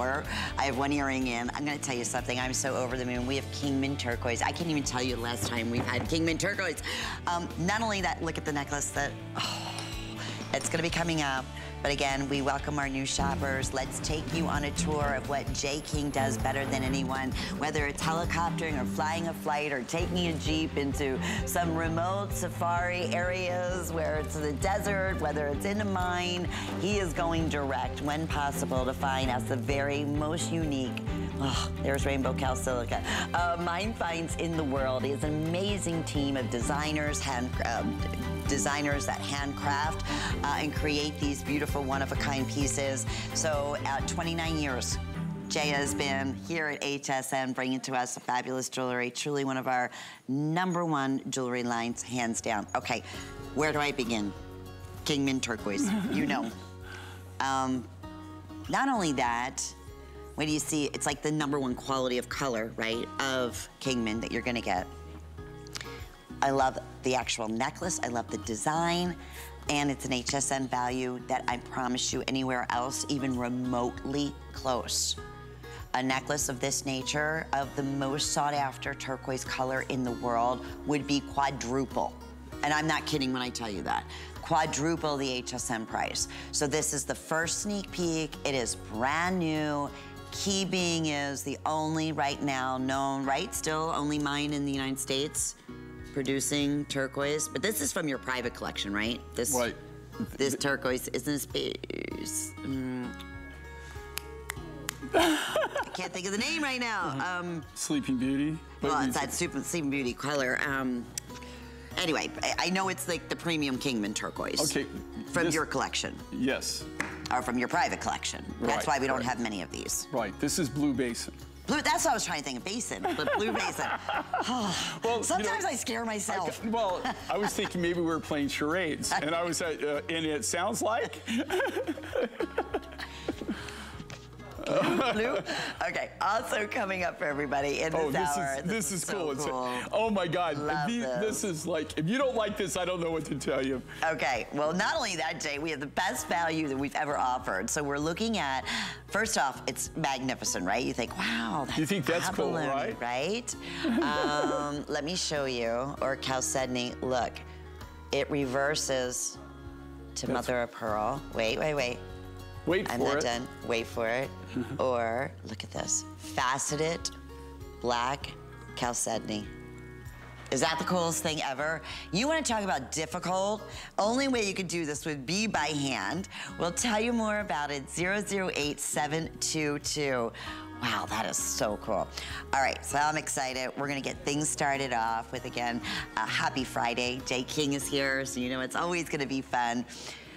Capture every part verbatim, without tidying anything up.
I have one earring in. I'm going to tell you something. I'm so over the moon. We have Kingman turquoise. I can't even tell you the last time we had Kingman turquoise. Um, not only that, look at the necklace that, oh, it's going to be coming up. But again, we welcome our new shoppers. Let's take you on a tour of what Jay King does better than anyone, whether it's helicoptering or flying a flight or taking a Jeep into some remote safari areas where it's the desert, whether it's in a mine. He is going direct when possible to find us the very most unique, oh, there's Rainbow Cal Silica, uh, Mine Finds in the world. He has an amazing team of designers, hand, uh, designers that handcraft uh, and create these beautiful one-of-a-kind pieces. So at twenty-nine years, Jay has been here at H S N bringing to us fabulous jewelry, truly one of our number one jewelry lines, hands down. Okay, where do I begin? Kingman turquoise, you know. Um, not only that, when you see, it's like the number one quality of color, right, of Kingman that you're gonna get. I love the actual necklace, I love the design, and it's an H S N value that I promise you anywhere else, even remotely close. A necklace of this nature, of the most sought after turquoise color in the world, would be quadruple. And I'm not kidding when I tell you that. Quadruple the H S N price. So this is the first sneak peek. It is brand new. Key being is the only right now known, right, still only mine in the United States, producing turquoise, but this is from your private collection, right? This, right. This turquoise isn't this. Mm. I can't think of the name right now. Um, Sleeping Beauty. Well, it's that super Sleeping Beauty color. Um, anyway, I know it's like the premium Kingman turquoise. Okay. From this, your collection. Yes. Or from your private collection. Right, that's why we don't right. have many of these. Right. This is Blue Basin. Blue, that's what I was trying to think of, basin, but Blue Basin. Oh, well, sometimes you know, I scare myself. I, well, I was thinking maybe we were playing charades, and I was, uh, and it sounds like. Blue, blue. Okay, also coming up for everybody in this oh, this hour. Is, this, this is, is cool. So cool. It's, oh my God, these, this. this is like, if you don't like this, I don't know what to tell you. Okay, well not only that, Jay, we have the best value that we've ever offered. So we're looking at, first off, it's magnificent, right? You think, wow, that's You think that's cool, right? Right? um, let me show you, or chalcedony, look, it reverses to that's mother of pearl. Wait, wait, wait. Wait for it. I'm not done. Wait for it. Or, look at this, faceted black chalcedony. Is that the coolest thing ever? You want to talk about difficult? Only way you could do this would be by hand. We'll tell you more about it, zero zero eight seven two two. Wow, that is so cool. All right, so I'm excited. We're going to get things started off with, again, a happy Friday. Jay King is here, so you know it's always going to be fun.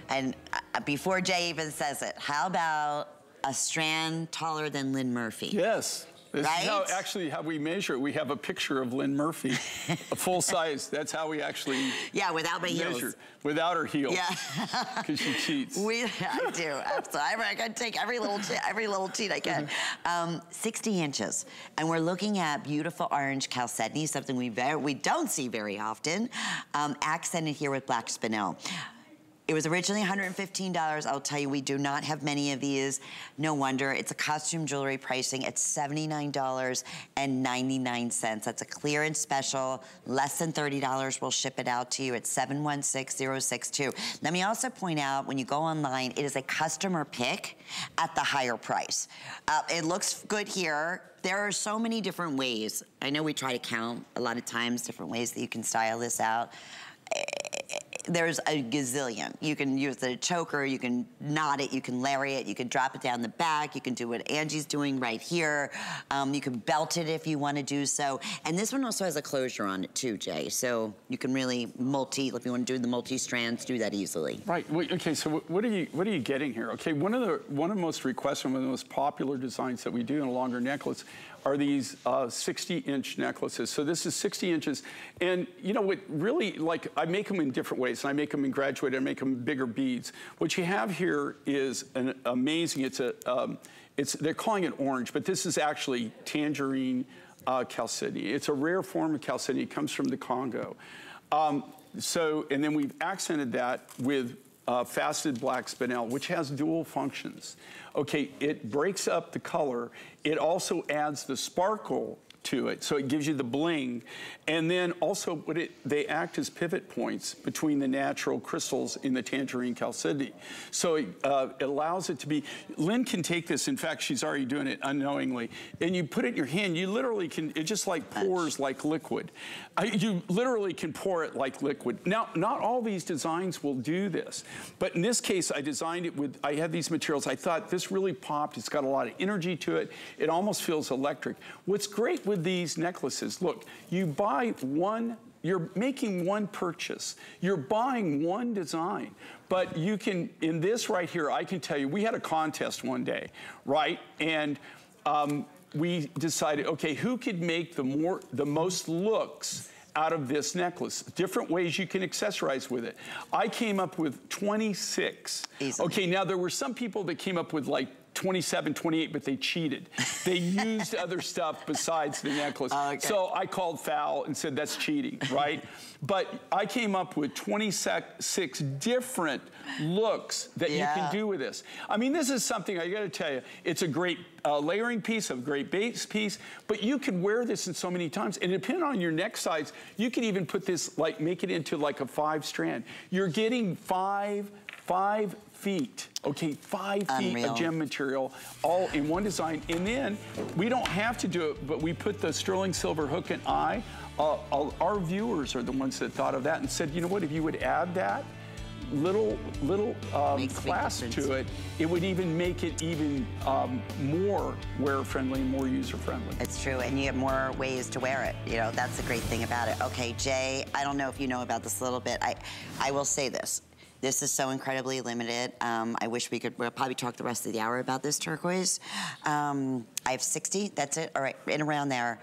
And before Jay even says it, how about a strand taller than Lynn Murphy? Yes. This right? Is how, actually, how we measure it. We have a picture of Lynn Murphy, a full size. That's how we actually yeah, without my measure. Heels. Without her heels. Yeah. Because she cheats. We, I do. Absolutely. I gotta take every little every little cheat I can. Mm-hmm. um, sixty inches, and we're looking at beautiful orange chalcedony, something we very, we don't see very often, um, accented here with black spinel. It was originally one hundred fifteen dollars. I'll tell you, we do not have many of these. No wonder. It's a costume jewelry pricing at seventy-nine ninety-nine. That's a clearance special. Less than thirty dollars. We'll ship it out to you at seven one six zero six two. Let me also point out, when you go online, it is a customer pick at the higher price. Uh, it looks good here. There are so many different ways. I know we try to count a lot of times different ways that you can style this out. There's a gazillion. You can use the choker, you can knot it, you can lay it, you can drop it down the back, you can do what Angie's doing right here. Um, you can belt it if you want to do so. And this one also has a closure on it too, Jay. So you can really multi, if you want to do the multi strands, do that easily. Right, wait, okay, so what are you what are you getting here? Okay, one of the one of the most requested, one of the most popular designs that we do in a longer necklace are these sixty inch uh, necklaces. So this is sixty inches. And you know what really, like, I make them in different ways. And I make them in graduated, I make them bigger beads. What you have here is an amazing, it's a, um, it's, they're calling it orange, but this is actually tangerine uh, chalcedony. It's a rare form of chalcedony. It comes from the Congo. Um, so, and then we've accented that with uh, fasted black spinel, which has dual functions. Okay, it breaks up the color. It also adds the sparkle to it, so it gives you the bling, and then also what it, they act as pivot points between the natural crystals in the tangerine chalcedony. So it, uh, it allows it to be, Lynn can take this, in fact she's already doing it unknowingly, and you put it in your hand, you literally can, it just like pours like liquid. I, you literally can pour it like liquid. Now, not all these designs will do this, but in this case I designed it with, I had these materials, I thought this really popped, it's got a lot of energy to it, it almost feels electric. What's great with these necklaces, look, you buy one, you're making one purchase, you're buying one design, but you can, in this right here, I can tell you, we had a contest one day, right, and um, we decided, okay, who could make the more, the most looks out of this necklace, different ways you can accessorize with it. I came up with twenty-six. Easily. Okay, now there were some people that came up with like twenty-seven, twenty-eight, but they cheated. They used other stuff besides the necklace. Okay. So I called foul and said, that's cheating, right? But I came up with twenty-six different looks that yeah. you can do with this. I mean, this is something, I gotta tell you, it's a great uh, layering piece, a great base piece, but you can wear this in so many times. And depending on your neck size, you can even put this, like, make it into like a five strand. You're getting five, five, feet, okay, five Unreal. feet of gem material, all in one design. And then, we don't have to do it, but we put the sterling silver hook and eye. Uh, our viewers are the ones that thought of that and said, you know what, if you would add that little little um, clasp to it, it would even make it even um, more wearer-friendly, more user-friendly. It's true, and you have more ways to wear it. You know, that's the great thing about it. Okay, Jay, I don't know if you know about this a little bit. I, I will say this. This is so incredibly limited. Um, I wish we could, we'll probably talk the rest of the hour about this turquoise. Um, I have sixty, that's it, all right, and around there.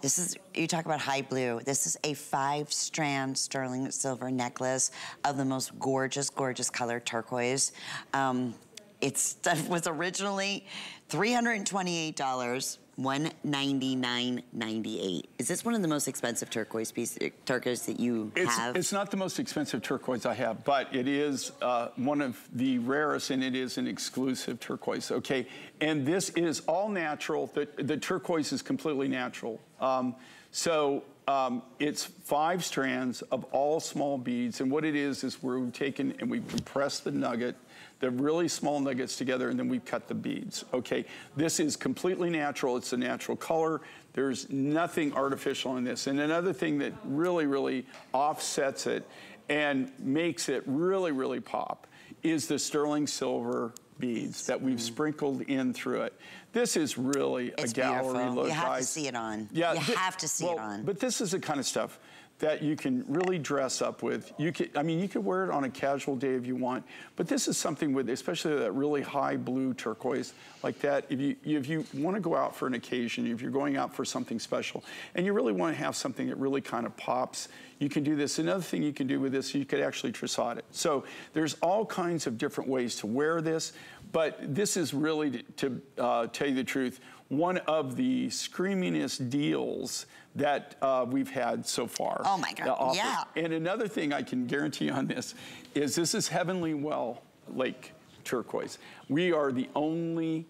This is, you talk about high blue. This is a five strand sterling silver necklace of the most gorgeous, gorgeous color turquoise. Um, it's, it was originally three hundred twenty-eight dollars. one ninety-nine ninety-eight. Is this one of the most expensive turquoise piece, turquoise that you it's, have? It's not the most expensive turquoise I have, but it is uh, one of the rarest, and it is an exclusive turquoise, okay? And this is all natural. The, the turquoise is completely natural. Um, so um, it's five strands of all small beads, and what it is is we've taken and we've compressed the nugget, the really small nuggets together, and then we cut the beads, okay? This is completely natural, it's a natural color. There's nothing artificial in this. And another thing that really, really offsets it and makes it really, really pop is the sterling silver beads that we've sprinkled in through it. This is really it's a gallery beautiful. look, You have guys. to see it on. Yeah, you have to see well, it on. But this is the kind of stuff that you can really dress up with. You could, I mean, you could wear it on a casual day if you want, but this is something with, especially that really high blue turquoise like that. If you, if you want to go out for an occasion, if you're going out for something special, and you really want to have something that really kind of pops, you can do this. Another thing you can do with this, you could actually tressade it. So there's all kinds of different ways to wear this, but this is really, to uh, tell you the truth, one of the screamingest deals that uh, we've had so far. Oh my God, yeah. And another thing I can guarantee on this is this is Heavenly Well Lake turquoise. We are the only,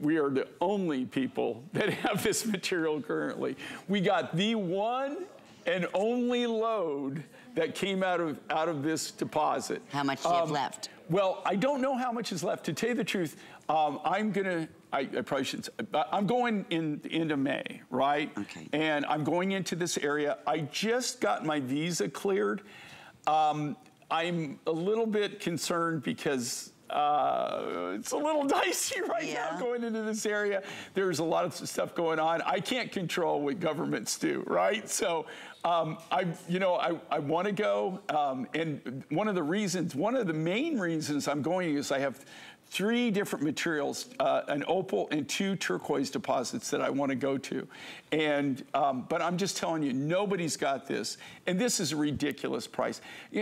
we are the only people that have this material currently. We got the one and only load that came out of, out of this deposit. How much do you um, have left? Well, I don't know how much is left. To tell you the truth, um, I'm gonna, I, I probably shouldn't, I'm going in the end of May, right? Okay. And I'm going into this area. I just got my visa cleared. Um, I'm a little bit concerned because uh, it's a little dicey right yeah. now going into this area. There's a lot of stuff going on. I can't control what governments do, right? So, um, I, you know, I, I want to go. Um, and one of the reasons, one of the main reasons I'm going is I have three different materials, uh, an opal and two turquoise deposits that I want to go to. And, um, but I'm just telling you, nobody's got this. And this is a ridiculous price.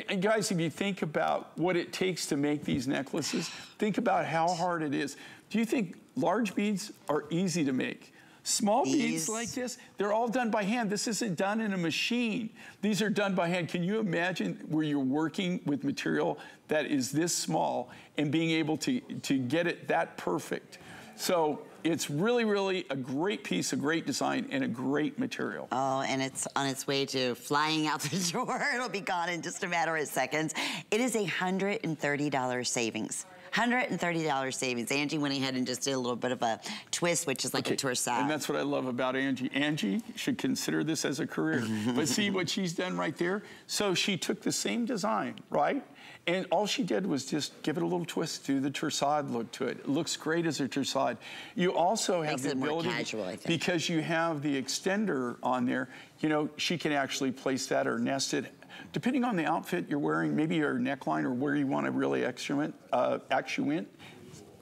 And guys, if you think about what it takes to make these necklaces, think about how hard it is. Do you think large beads are easy to make? Small These. beads like this, they're all done by hand. This isn't done in a machine. These are done by hand. Can you imagine where you're working with material that is this small and being able to, to get it that perfect? So it's really, really a great piece, a great design, and a great material. Oh, and it's on its way to flying out the door. It'll be gone in just a matter of seconds. It is a one hundred thirty dollar savings. one hundred thirty dollar savings. Angie went ahead and just did a little bit of a twist, which is like okay. a torsade. And that's what I love about Angie. Angie should consider this as a career. But see what she's done right there? So she took the same design, right? And all she did was just give it a little twist, do the torsade look to it. It looks great as a torsade. You also have Makes the ability, more casual, I think. Because you have the extender on there, you know, she can actually place that or nest it. Depending on the outfit you're wearing, maybe your neckline or where you want to really accentuate, uh, accentuate,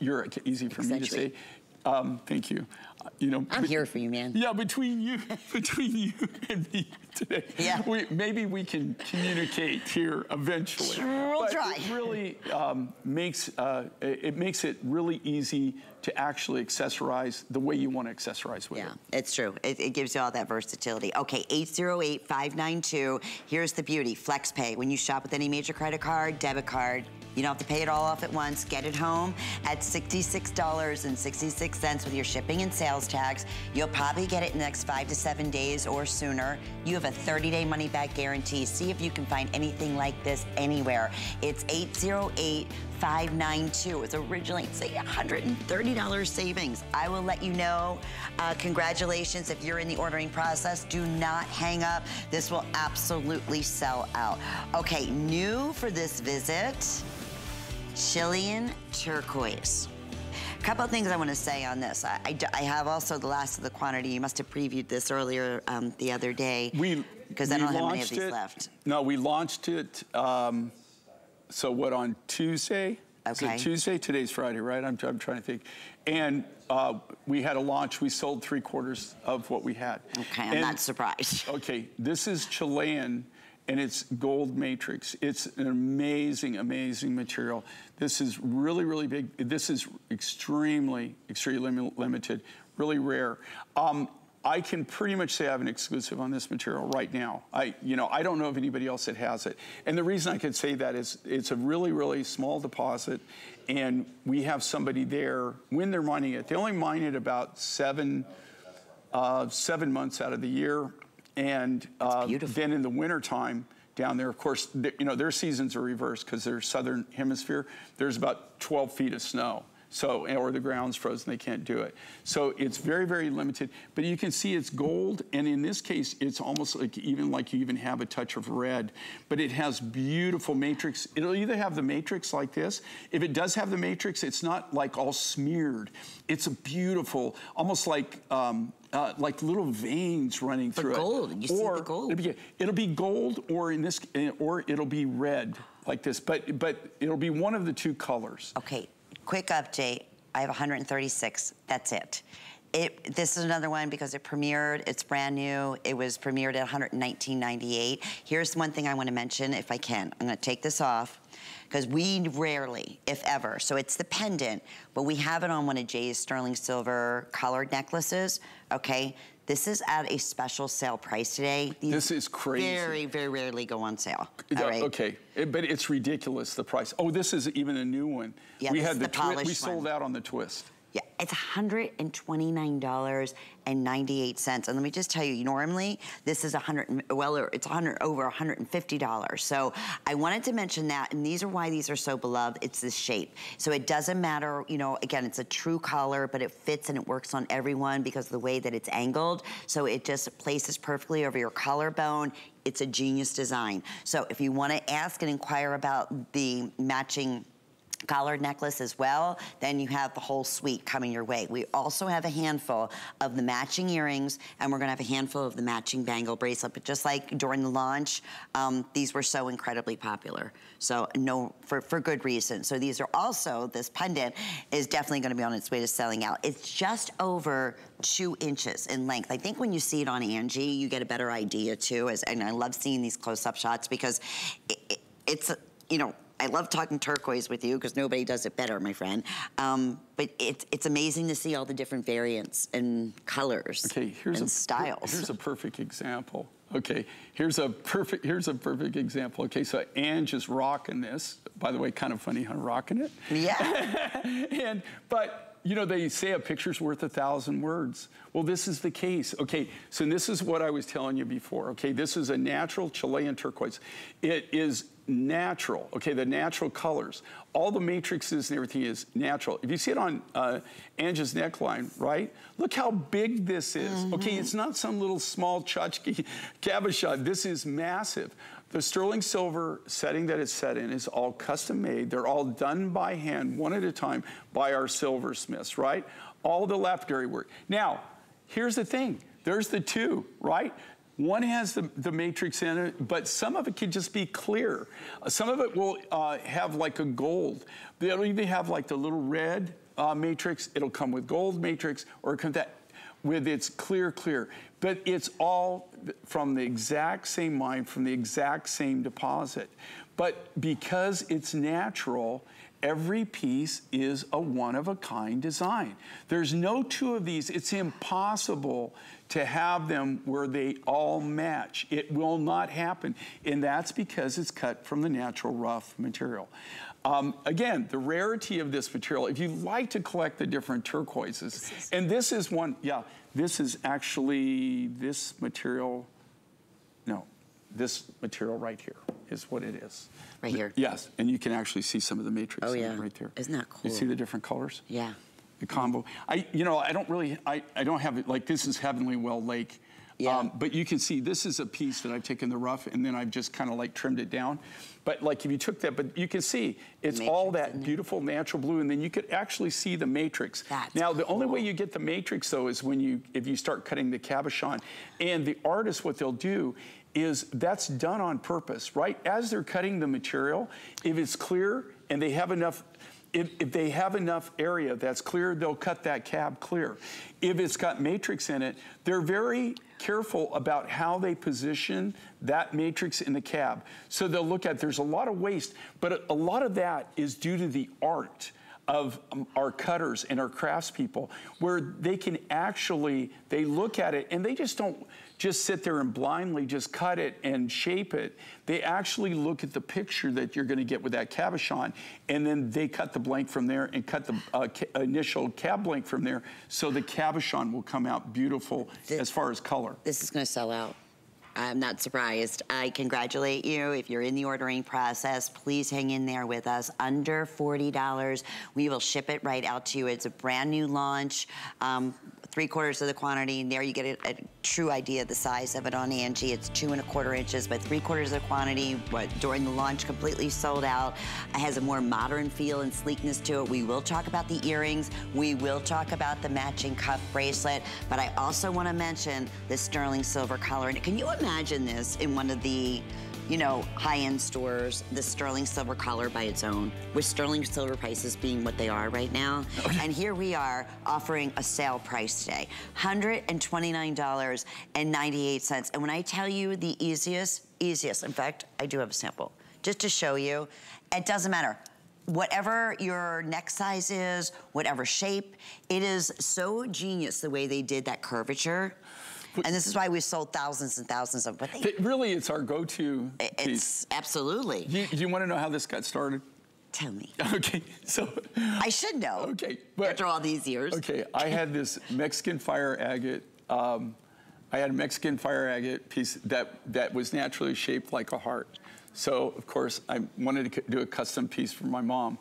you're easy for me to say. Um, thank you. Uh, you know, I'm here for you, man. Yeah, between you, between you and me today, yeah. we, maybe we can communicate here eventually. We'll but try. It really um, makes uh, it makes it really easy to actually accessorize the way you want to accessorize with yeah, it. Yeah, it's true. It, it gives you all that versatility. Okay, eight zero eight, five nine two. Here's the beauty, flex pay. When you shop with any major credit card, debit card, you don't have to pay it all off at once. Get it home at sixty-six dollars and sixty-six cents with your shipping and sales tax. You'll probably get it in the next five to seven days or sooner. You have a thirty day money-back guarantee. See if you can find anything like this anywhere. It's eight zero eight, five nine two. It was originally, say, one hundred thirty dollar savings. I will let you know. Uh, congratulations if you're in the ordering process. Do not hang up. This will absolutely sell out. Okay, new for this visit, Chilean turquoise. A couple of things I want to say on this. I, I, I have also the last of the quantity. You must have previewed this earlier um, the other day. We Because I don't have many of these it, left. No, we launched it... Um, So what, on Tuesday? Okay. So Tuesday, today's Friday, right? I'm, I'm trying to think. And uh, we had a launch. We sold three quarters of what we had. Okay, I'm and, not surprised. Okay, this is Chilean, and it's gold matrix. It's an amazing, amazing material. This is really, really big. This is extremely, extremely limited, really rare. Um, I can pretty much say I have an exclusive on this material right now. I, you know, I don't know of anybody else that has it. And the reason I could say that is it's a really, really small deposit, and we have somebody there when they're mining it. They only mine it about seven, uh, seven months out of the year, and uh, then in the wintertime down there, of course, the, you know, their seasons are reversed because they're southern hemisphere. There's about twelve feet of snow. So, or the ground's frozen, they can't do it. So it's very, very limited. But you can see it's gold, and in this case, it's almost like even like you even have a touch of red. But it has beautiful matrix. It'll either have the matrix like this. If it does have the matrix, it's not like all smeared. It's a beautiful, almost like, um, Uh, like little veins running but through gold. it. You or see the gold. It'll be, it'll be gold, or in this, or it'll be red like this. But but it'll be one of the two colors. Okay, quick update. I have one hundred thirty-six. That's it. It, this is another one because it premiered, it's brand new. It was premiered at one hundred nineteen ninety-eight. Here's one thing I want to mention, if I can. I'm going to take this off because we rarely, if ever, so it's the pendant, but we have it on one of Jay's sterling silver collared necklaces, okay? This is at a special sale price today. These this is crazy. Very, very rarely go on sale. Yeah, all right? Okay, it, but it's ridiculous, the price. Oh, this is even a new one. Yeah, we had the, the polished We sold one. out on the twist. Yeah, it's one hundred twenty-nine dollars and ninety-eight cents. And let me just tell you, normally this is one hundred, well, it's one hundred over one hundred fifty dollars. So I wanted to mention that, and these are why these are so beloved. It's the shape. So it doesn't matter, you know, again, it's a true collar, but it fits and it works on everyone because of the way that it's angled. So it just places perfectly over your collarbone. It's a genius design. So if you want to ask and inquire about the matching collared necklace as well, then you have the whole suite coming your way. We also have a handful of the matching earrings, and we're gonna have a handful of the matching bangle bracelet, but just like during the launch, um, these were so incredibly popular. So no, for, for good reason. So these are also, this pendant is definitely gonna be on its way to selling out. It's just over two inches in length. I think when you see it on Angie, you get a better idea too, as, and I love seeing these close-up shots because it, it, it's, you know, I love talking turquoise with you because nobody does it better, my friend. Um, but it's, it's amazing to see all the different variants and colors okay, here's and a, styles. Here's a perfect example. Okay, here's a perfect, here's a perfect example. Okay, so Ange is rocking this. By the way, kind of funny, huh? Rocking it? Yeah. and, but, you know, they say a picture's worth a thousand words. Well, this is the case. Okay, so this is what I was telling you before. Okay, this is a natural Chilean turquoise. It is natural, okay, the natural colors. All the matrices and everything is natural. If you see it on uh, Ange's neckline, right? Look how big this is. Mm-hmm. Okay, it's not some little small tchotchke cabochon. This is massive. The sterling silver setting that it's set in is all custom made. They're all done by hand, one at a time, by our silversmiths, right? All the lapidary work. Now, here's the thing. There's the two, right? One has the, the matrix in it, but some of it could just be clear. Some of it will uh, have like a gold. They'll either have like the little red uh, matrix. It'll come with gold matrix, or it comes that with its clear, clear. But it's all from the exact same mine, from the exact same deposit. But because it's natural, every piece is a one-of-a-kind design. There's no two of these. It's impossible to have them where they all match. It will not happen. And that's because it's cut from the natural rough material. Um, again, the rarity of this material, if you like to collect the different turquoises, and this is one, yeah, this is actually this material, no, this material right here is what it is. Right here? Yes, and you can actually see some of the matrix oh, yeah. right there. Isn't that cool? You see the different colors? Yeah. The combo. I, you know, I don't really, I, I don't have it, like this is Heavenly Well Lake. Yeah. Um, but you can see this is a piece that I've taken the rough and then I've just kind of like trimmed it down. But like if you took that, but you can see it's matrix, all that beautiful natural blue, and then you could actually see the matrix. That's now, the cool. only way you get the matrix though is when you, if you start cutting the cabochon. And the artists, what they'll do is that's done on purpose, right? As they're cutting the material, if it's clear and they have enough, If, if they have enough area that's clear, they'll cut that cab clear. If it's got matrix in it, they're very careful about how they position that matrix in the cab. So they'll look at, there's a lot of waste, but a, a lot of that is due to the art of um, our cutters and our craftspeople, where they can actually, they look at it and they just don't just sit there and blindly just cut it and shape it. They actually look at the picture that you're gonna get with that cabochon, and then they cut the blank from there and cut the uh, ca initial cab blank from there, so the cabochon will come out beautiful this, as far as color. This is gonna sell out. I'm not surprised. I congratulate you. If you're in the ordering process, please hang in there with us. Under forty dollars, we will ship it right out to you. It's a brand new launch, um, three quarters of the quantity, and there you get a, a true idea of the size of it on Angie. It's two and a quarter inches, but three quarters of the quantity, but during the launch, completely sold out. It has a more modern feel and sleekness to it. We will talk about the earrings. We will talk about the matching cuff bracelet, but I also wanna mention the sterling silver collar. And can you imagine this in one of the, you know, high-end stores, the sterling silver collar by its own, with sterling silver prices being what they are right now. Okay. And here we are offering a sale price today, one hundred twenty-nine dollars and ninety-eight cents. And when I tell you the easiest, easiest, in fact, I do have a sample, just to show you, it doesn't matter. Whatever your neck size is, whatever shape, it is so genius the way they did that curvature. And this is why we've sold thousands and thousands of them. But they, it really, it's our go-to piece. It's absolutely. You, you want to know how this got started? Tell me. Okay, so. I should know. Okay. But, after all these years. Okay, I had this Mexican fire agate. Um, I had a Mexican fire agate piece that, that was naturally shaped like a heart. So, of course, I wanted to do a custom piece for my mom.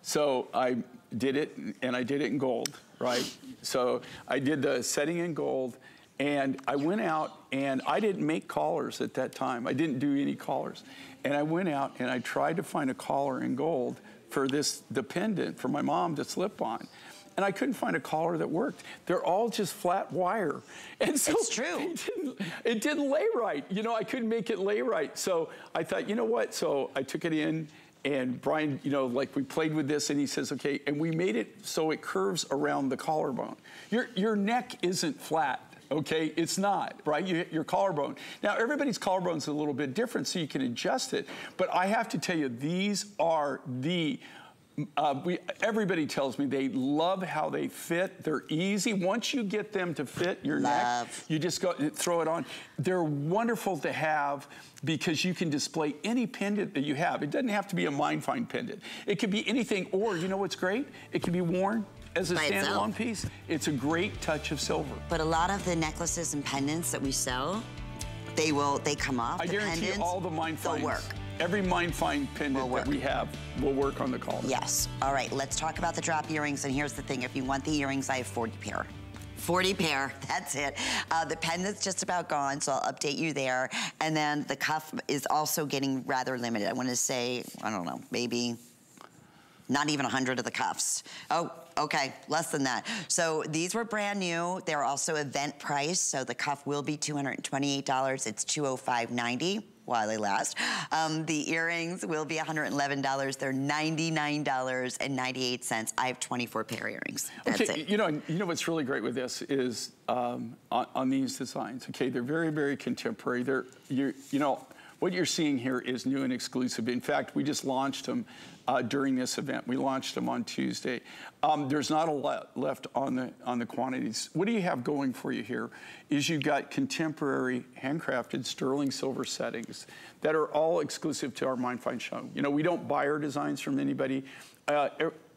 So I did it, and I did it in gold, right? So I did the setting in gold. And I went out, and I didn't make collars at that time. I didn't do any collars. And I went out, and I tried to find a collar in gold for this pendant for my mom to slip on. And I couldn't find a collar that worked. They're all just flat wire. And so it's true. It didn't, it didn't lay right. You know, I couldn't make it lay right. So I thought, you know what? So I took it in. And Brian, you know, like we played with this, and he says, okay, and we made it so it curves around the collarbone. Your, your neck isn't flat. Okay, it's not, right? You hit your collarbone. Now, everybody's collarbone's a little bit different, so you can adjust it. But I have to tell you, these are the... Uh, we, everybody tells me they love how they fit. They're easy. Once you get them to fit your love. neck, you just go throw it on. They're wonderful to have because you can display any pendant that you have. It doesn't have to be a Mine Find pendant. It could be anything, or you know what's great? It can be worn as a standalone piece. It's a great touch of silver. But a lot of the necklaces and pendants that we sell, they will, they come off. I the guarantee pendants, all the Mine Finds. They'll work. Every Mine Find pendant that we have will work on the collar. Yes. All right, let's talk about the drop earrings. And here's the thing. If you want the earrings, I have forty pair. forty pair, that's it. Uh, the pendant's just about gone, so I'll update you there. And then the cuff is also getting rather limited. I want to say, I don't know, maybe not even a hundred of the cuffs. Oh. Okay, less than that. So these were brand new. They're also event price, so the cuff will be two hundred twenty-eight dollars. It's two oh five ninety while they last. Um, the earrings will be one hundred eleven dollars. They're ninety-nine ninety-eight. I have twenty-four pair earrings. That's okay, it. You know, you know what's really great with this is um, on, on these designs. Okay, they're very, very contemporary. They're you you know. What you're seeing here is new and exclusive. In fact, we just launched them uh, during this event. We launched them on Tuesday. Um, there's not a lot left on the on the quantities. What do you have going for you here is you've got contemporary handcrafted sterling silver settings that are all exclusive to our Mine Find show. You know, we don't buy our designs from anybody. Uh,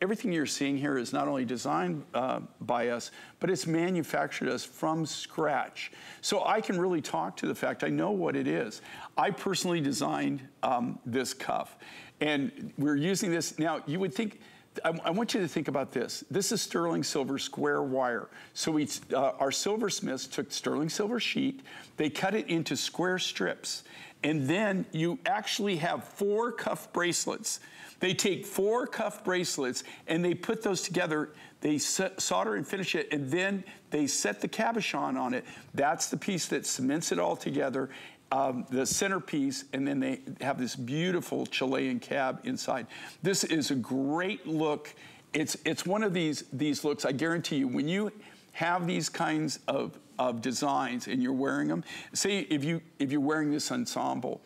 everything you're seeing here is not only designed uh, by us, but it's manufactured us from scratch. So I can really talk to the fact I know what it is. I personally designed um, this cuff, and we're using this. Now, you would think, I, I want you to think about this. This is sterling silver square wire. So we, uh, our silversmiths took sterling silver sheet, they cut it into square strips, and then you actually have four cuff bracelets. They take four cuff bracelets and they put those together, they solder and finish it, and then they set the cabochon on it. That's the piece that cements it all together, um, the centerpiece, and then they have this beautiful Chilean cab inside. This is a great look. It's, it's one of these, these looks, I guarantee you, when you have these kinds of, of designs and you're wearing them, say if, you, if you're wearing this ensemble,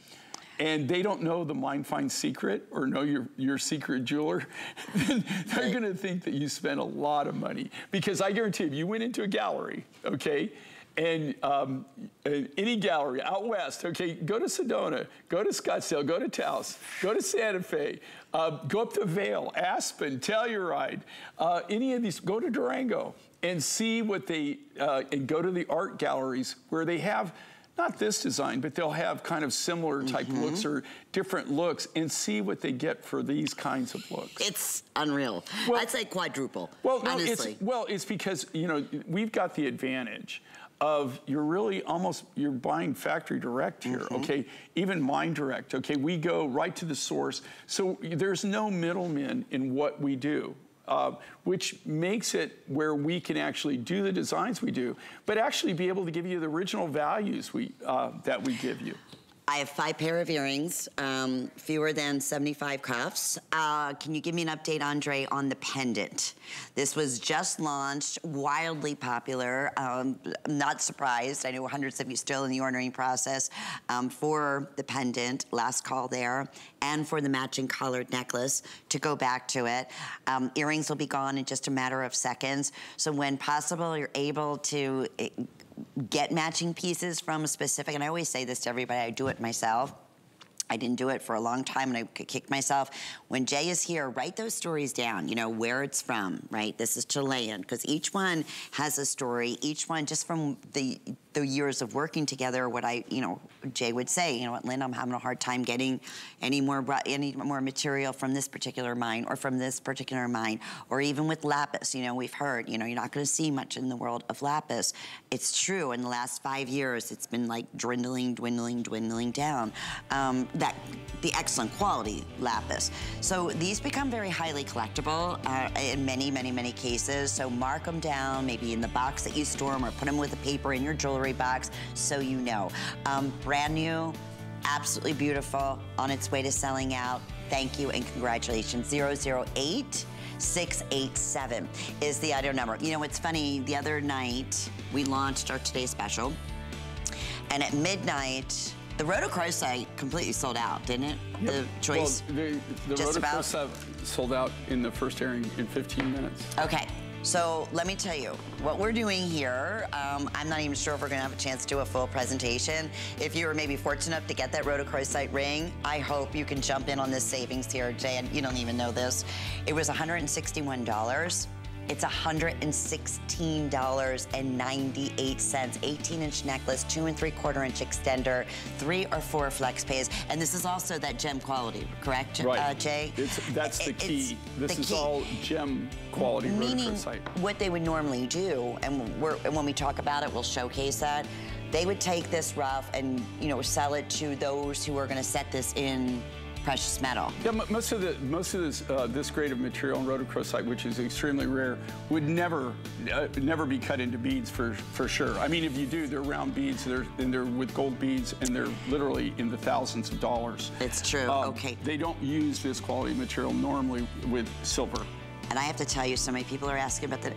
and they don't know the Mine Find secret or know your, your secret jeweler, then they're right. gonna think that you spent a lot of money. Because I guarantee if you went into a gallery, okay, and um, any gallery out west, okay, go to Sedona, go to Scottsdale, go to Taos, go to Santa Fe, uh, go up to Vail, Aspen, Telluride, uh, any of these, go to Durango and see what they, uh, and go to the art galleries where they have not this design, but they'll have kind of similar type mm-hmm. looks or different looks and see what they get for these kinds of looks. It's unreal. Well, I'd say quadruple, well, no, honestly. It's, well, it's because, you know, we've got the advantage of you're really almost, you're buying factory direct here, mm-hmm. okay? Even Mine Direct, okay? We go right to the source. So there's no middlemen in what we do. Uh, which makes it where we can actually do the designs we do, but actually be able to give you the original values we, uh, that we give you. I have five pair of earrings, um, fewer than seventy-five cuffs. Uh, can you give me an update, Andre, on the pendant? This was just launched, wildly popular. Um, I'm not surprised. I know hundreds of you still in the ordering process um, for the pendant, last call there, and for the matching collared necklace to go back to it. Um, earrings will be gone in just a matter of seconds. So when possible, you're able to get matching pieces from a specific, and I always say this to everybody, I do it myself. I didn't do it for a long time and I could kick myself. When Jay is here, write those stories down, you know, where it's from, right? This is Chilean, because each one has a story, each one just from the the years of working together, what I, you know, Jay would say, you know what, Lynn, I'm having a hard time getting any more any more material from this particular mine or from this particular mine, or even with lapis, you know, we've heard, you know, you're not gonna see much in the world of lapis. It's true, in the last five years, it's been like dwindling, dwindling, dwindling down. Um, That, the excellent quality lapis. So these become very highly collectible uh, in many, many, many cases. So mark them down, maybe in the box that you store them, or put them with a paper in your jewelry box so you know. Um, brand new, absolutely beautiful, on its way to selling out. Thank you and congratulations. zero zero eight six eight seven is the item number. You know, it's funny, the other night we launched our Today Special, and at midnight, the Rotocross site completely sold out, didn't it? Yep. The choice, well, the, the just about? The Rotocross sold out in the first airing in fifteen minutes. Okay. So let me tell you, what we're doing here, um, I'm not even sure if we're gonna have a chance to do a full presentation. If you were maybe fortunate enough to get that Rotocrosite ring, I hope you can jump in on this savings here, Jay, and you don't even know this. It was one hundred sixty-one dollars. It's one hundred sixteen dollars and ninety-eight cents. eighteen inch necklace, two and three quarter inch extender, three or four flex pays. And this is also that gem quality, correct, right. uh, Jay? It's, that's the key. It's this the is key. all gem quality. Meaning what they would normally do, and, we're, and when we talk about it, we'll showcase that. They would take this rough and, you know, sell it to those who are gonna set this in precious metal. Yeah, most of the most of this uh, this grade of material on rhodochrosite, which is extremely rare, would never uh, never be cut into beads for for sure. I mean, if you do, they're round beads, they're and they're with gold beads, and they're literally in the thousands of dollars. It's true. Um, okay. They don't use this quality material normally with silver. And I have to tell you, so many people are asking about the.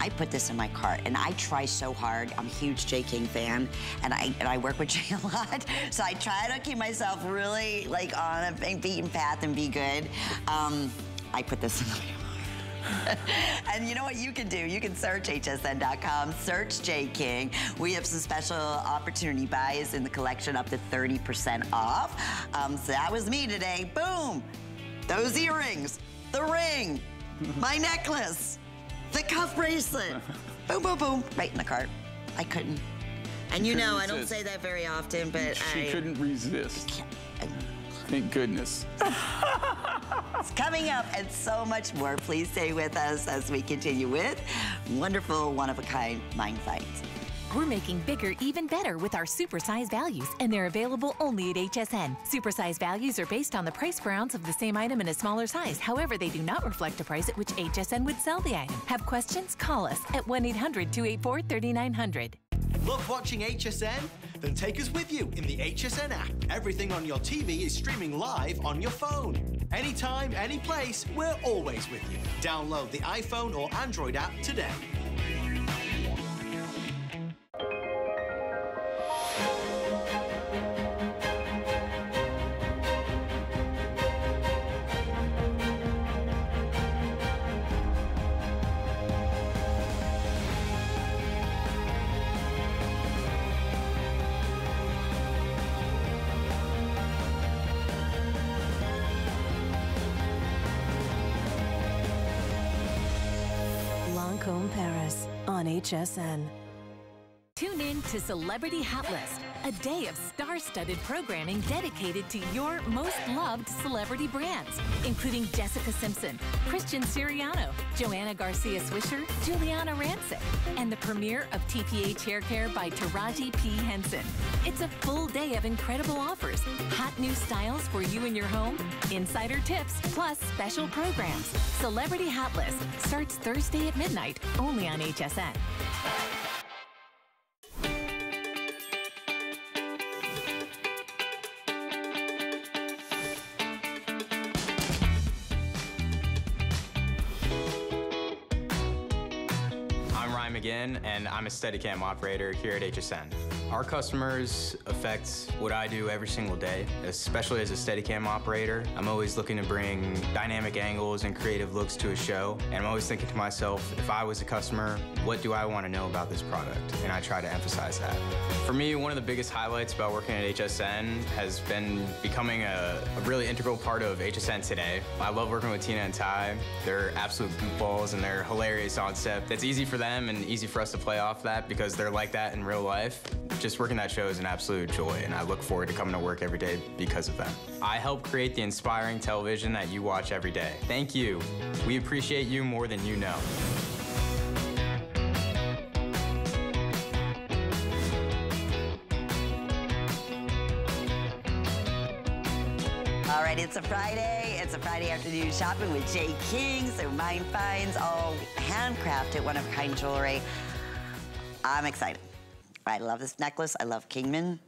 I put this in my cart, and I try so hard. I'm a huge Jay King fan, and I and I work with Jay a lot, so I try to keep myself really like on a beaten path and be good. Um, I put this in my cart. And you know what you can do? You can search H S N dot com, search Jay King. We have some special opportunity buys in the collection, up to thirty percent off. Um, so that was me today. Boom! Those earrings, the ring, my necklace. The cuff bracelet. Boom, boom, boom. Right in the cart. I couldn't. And she you know, I don't say that very often, but she I... She couldn't resist. I can't. I... Thank goodness. It's coming up and so much more. Please stay with us as we continue with wonderful, one-of-a-kind Mine Finds. We're making bigger even better with our supersize values, and they're available only at H S N. Supersize values are based on the price per ounce of the same item in a smaller size. However, they do not reflect the price at which H S N would sell the item. Have questions? Call us at one eight hundred, two eight four, three nine zero zero. Love watching H S N? Then take us with you in the H S N app. Everything on your T V is streaming live on your phone. Anytime, any place, we're always with you. Download the iPhone or Android app today. Paris on H S N. Tune in to Celebrity Hot List, a day of star-studded programming dedicated to your most loved celebrity brands, including Jessica Simpson, Christian Siriano, Joanna Garcia Swisher, Juliana Rancic, and the premiere of T P H Hair Care by Taraji P. Henson. It's a full day of incredible offers, hot new styles for you and your home, insider tips, plus special programs. Celebrity Hot List starts Thursday at midnight, only on H S N. Again, and I'm a Steadicam operator here at H S N. Our customers affect what I do every single day, especially as a Steadicam operator. I'm always looking to bring dynamic angles and creative looks to a show, and I'm always thinking to myself, if I was a customer, what do I want to know about this product? And I try to emphasize that. For me, one of the biggest highlights about working at H S N has been becoming a, a really integral part of H S N Today. I love working with Tina and Ty. They're absolute goofballs, and they're hilarious on set. That's easy for them and easy for us to play off that because they're like that in real life. Just working that show is an absolute joy, and I look forward to coming to work every day because of them. I help create the inspiring television that you watch every day. Thank you. We appreciate you more than you know. All right, it's a Friday. It's a Friday afternoon shopping with Jay King. So Mine Finds, all handcrafted, one-of-a-kind jewelry. I'm excited. I love this necklace. I love Kingman.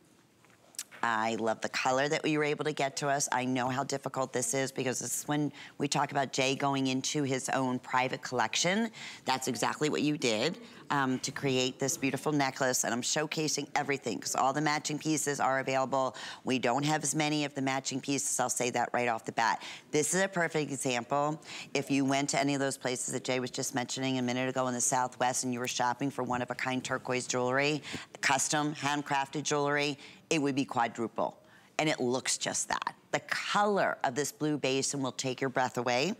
I love the color that we were able to get to us. I know how difficult this is because this is when we talk about Jay going into his own private collection. That's exactly what you did um, to create this beautiful necklace, and I'm showcasing everything because all the matching pieces are available. We don't have as many of the matching pieces. I'll say that right off the bat. This is a perfect example. If you went to any of those places that Jay was just mentioning a minute ago in the Southwest and you were shopping for one-of-a-kind turquoise jewelry, custom handcrafted jewelry, it would be quadruple, and it looks just that. The color of this Blue Basin will take your breath away.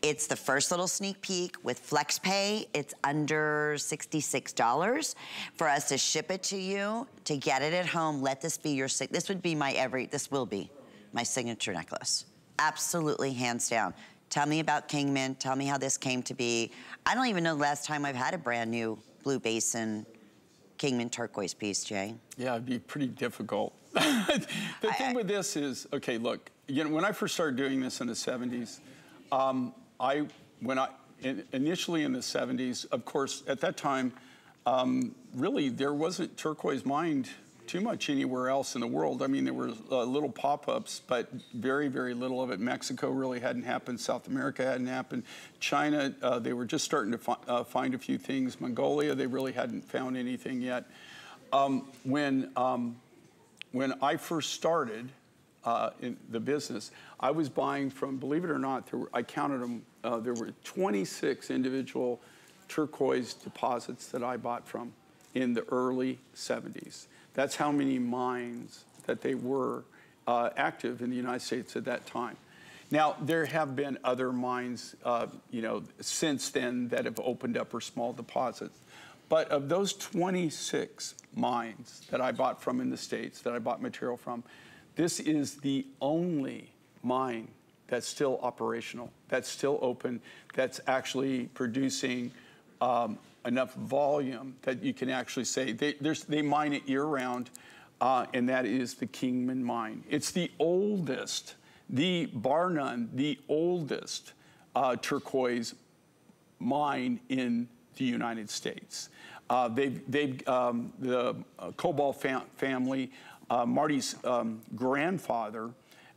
It's the first little sneak peek with FlexPay. It's under sixty-six dollars for us to ship it to you, to get it at home. Let this be your, this would be my every, this will be my signature necklace. Absolutely, hands down. Tell me about Kingman. Tell me how this came to be. I don't even know the last time I've had a brand new Blue Basin Kingman turquoise piece, Jay. Yeah, it'd be pretty difficult. the I, thing with this is, okay, look, you know, when I first started doing this in the seventies, um, I, when I, in, initially in the seventies, of course, at that time, um, really there wasn't turquoise mined too much anywhere else in the world. I mean, there were uh, little pop-ups, but very, very little of it. Mexico really hadn't happened. South America hadn't happened. China, uh, they were just starting to fi uh, find a few things. Mongolia, they really hadn't found anything yet. Um, when... Um, When I first started uh, in the business, I was buying from, believe it or not, there were, I counted them, uh, there were twenty-six individual turquoise deposits that I bought from in the early seventies. That's how many mines that they were uh, active in the United States at that time. Now, there have been other mines, uh, you know, since then that have opened up, or small deposits. But of those twenty-six mines that I bought from in the States, that I bought material from, this is the only mine that's still operational, that's still open, that's actually producing um, enough volume that you can actually say, they, they mine it year-round, uh, and that is the Kingman mine. It's the oldest, the bar none, the oldest uh, turquoise mine in the United States. Uh, they've, they've, um, the uh, Kobalt fam family, uh, Marty's um, grandfather,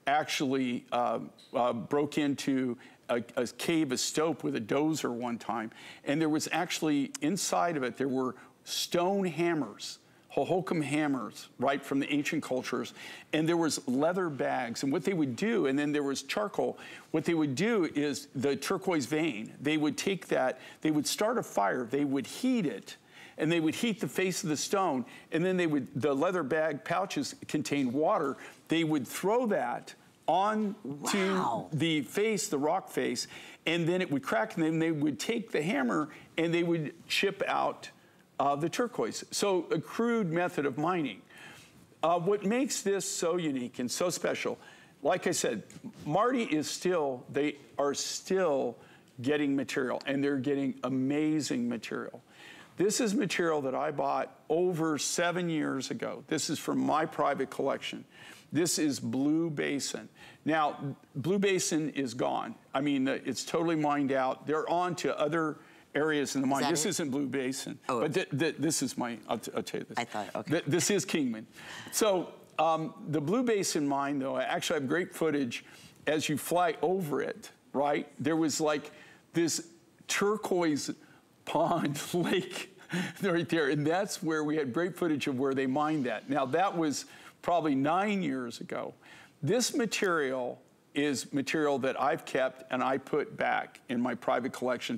actually uh, uh, broke into a, a cave, a stope with a dozer one time, and there was actually, inside of it, there were stone hammers, Hohokam hammers, right, from the ancient cultures, and there was leather bags, and what they would do, and then there was charcoal. What they would do is the turquoise vein, they would take that, they would start a fire, they would heat it, and they would heat the face of the stone, and then they would, the leather bag pouches contained water, they would throw that on to wow. the face, the rock face, and then it would crack, and then they would take the hammer, and they would chip out Uh, the turquoise. So a crude method of mining. Uh, what makes this so unique and so special, like I said, Marty is still, they are still getting material, and they're getting amazing material. This is material that I bought over seven years ago. This is from my private collection. This is Blue Basin. Now, Blue Basin is gone. I mean, it's totally mined out. They're on to other areas in the mine. Is this it? Isn't Blue Basin, oh. but th th this is my, I'll, t I'll tell you this. I thought, okay. Th this is Kingman. So um, the Blue Basin mine, though, I actually have great footage as you fly over it, right? There was like this turquoise pond lake right there, and that's where we had great footage of where they mined that. Now, that was probably nine years ago. This material is material that I've kept and I put back in my private collection.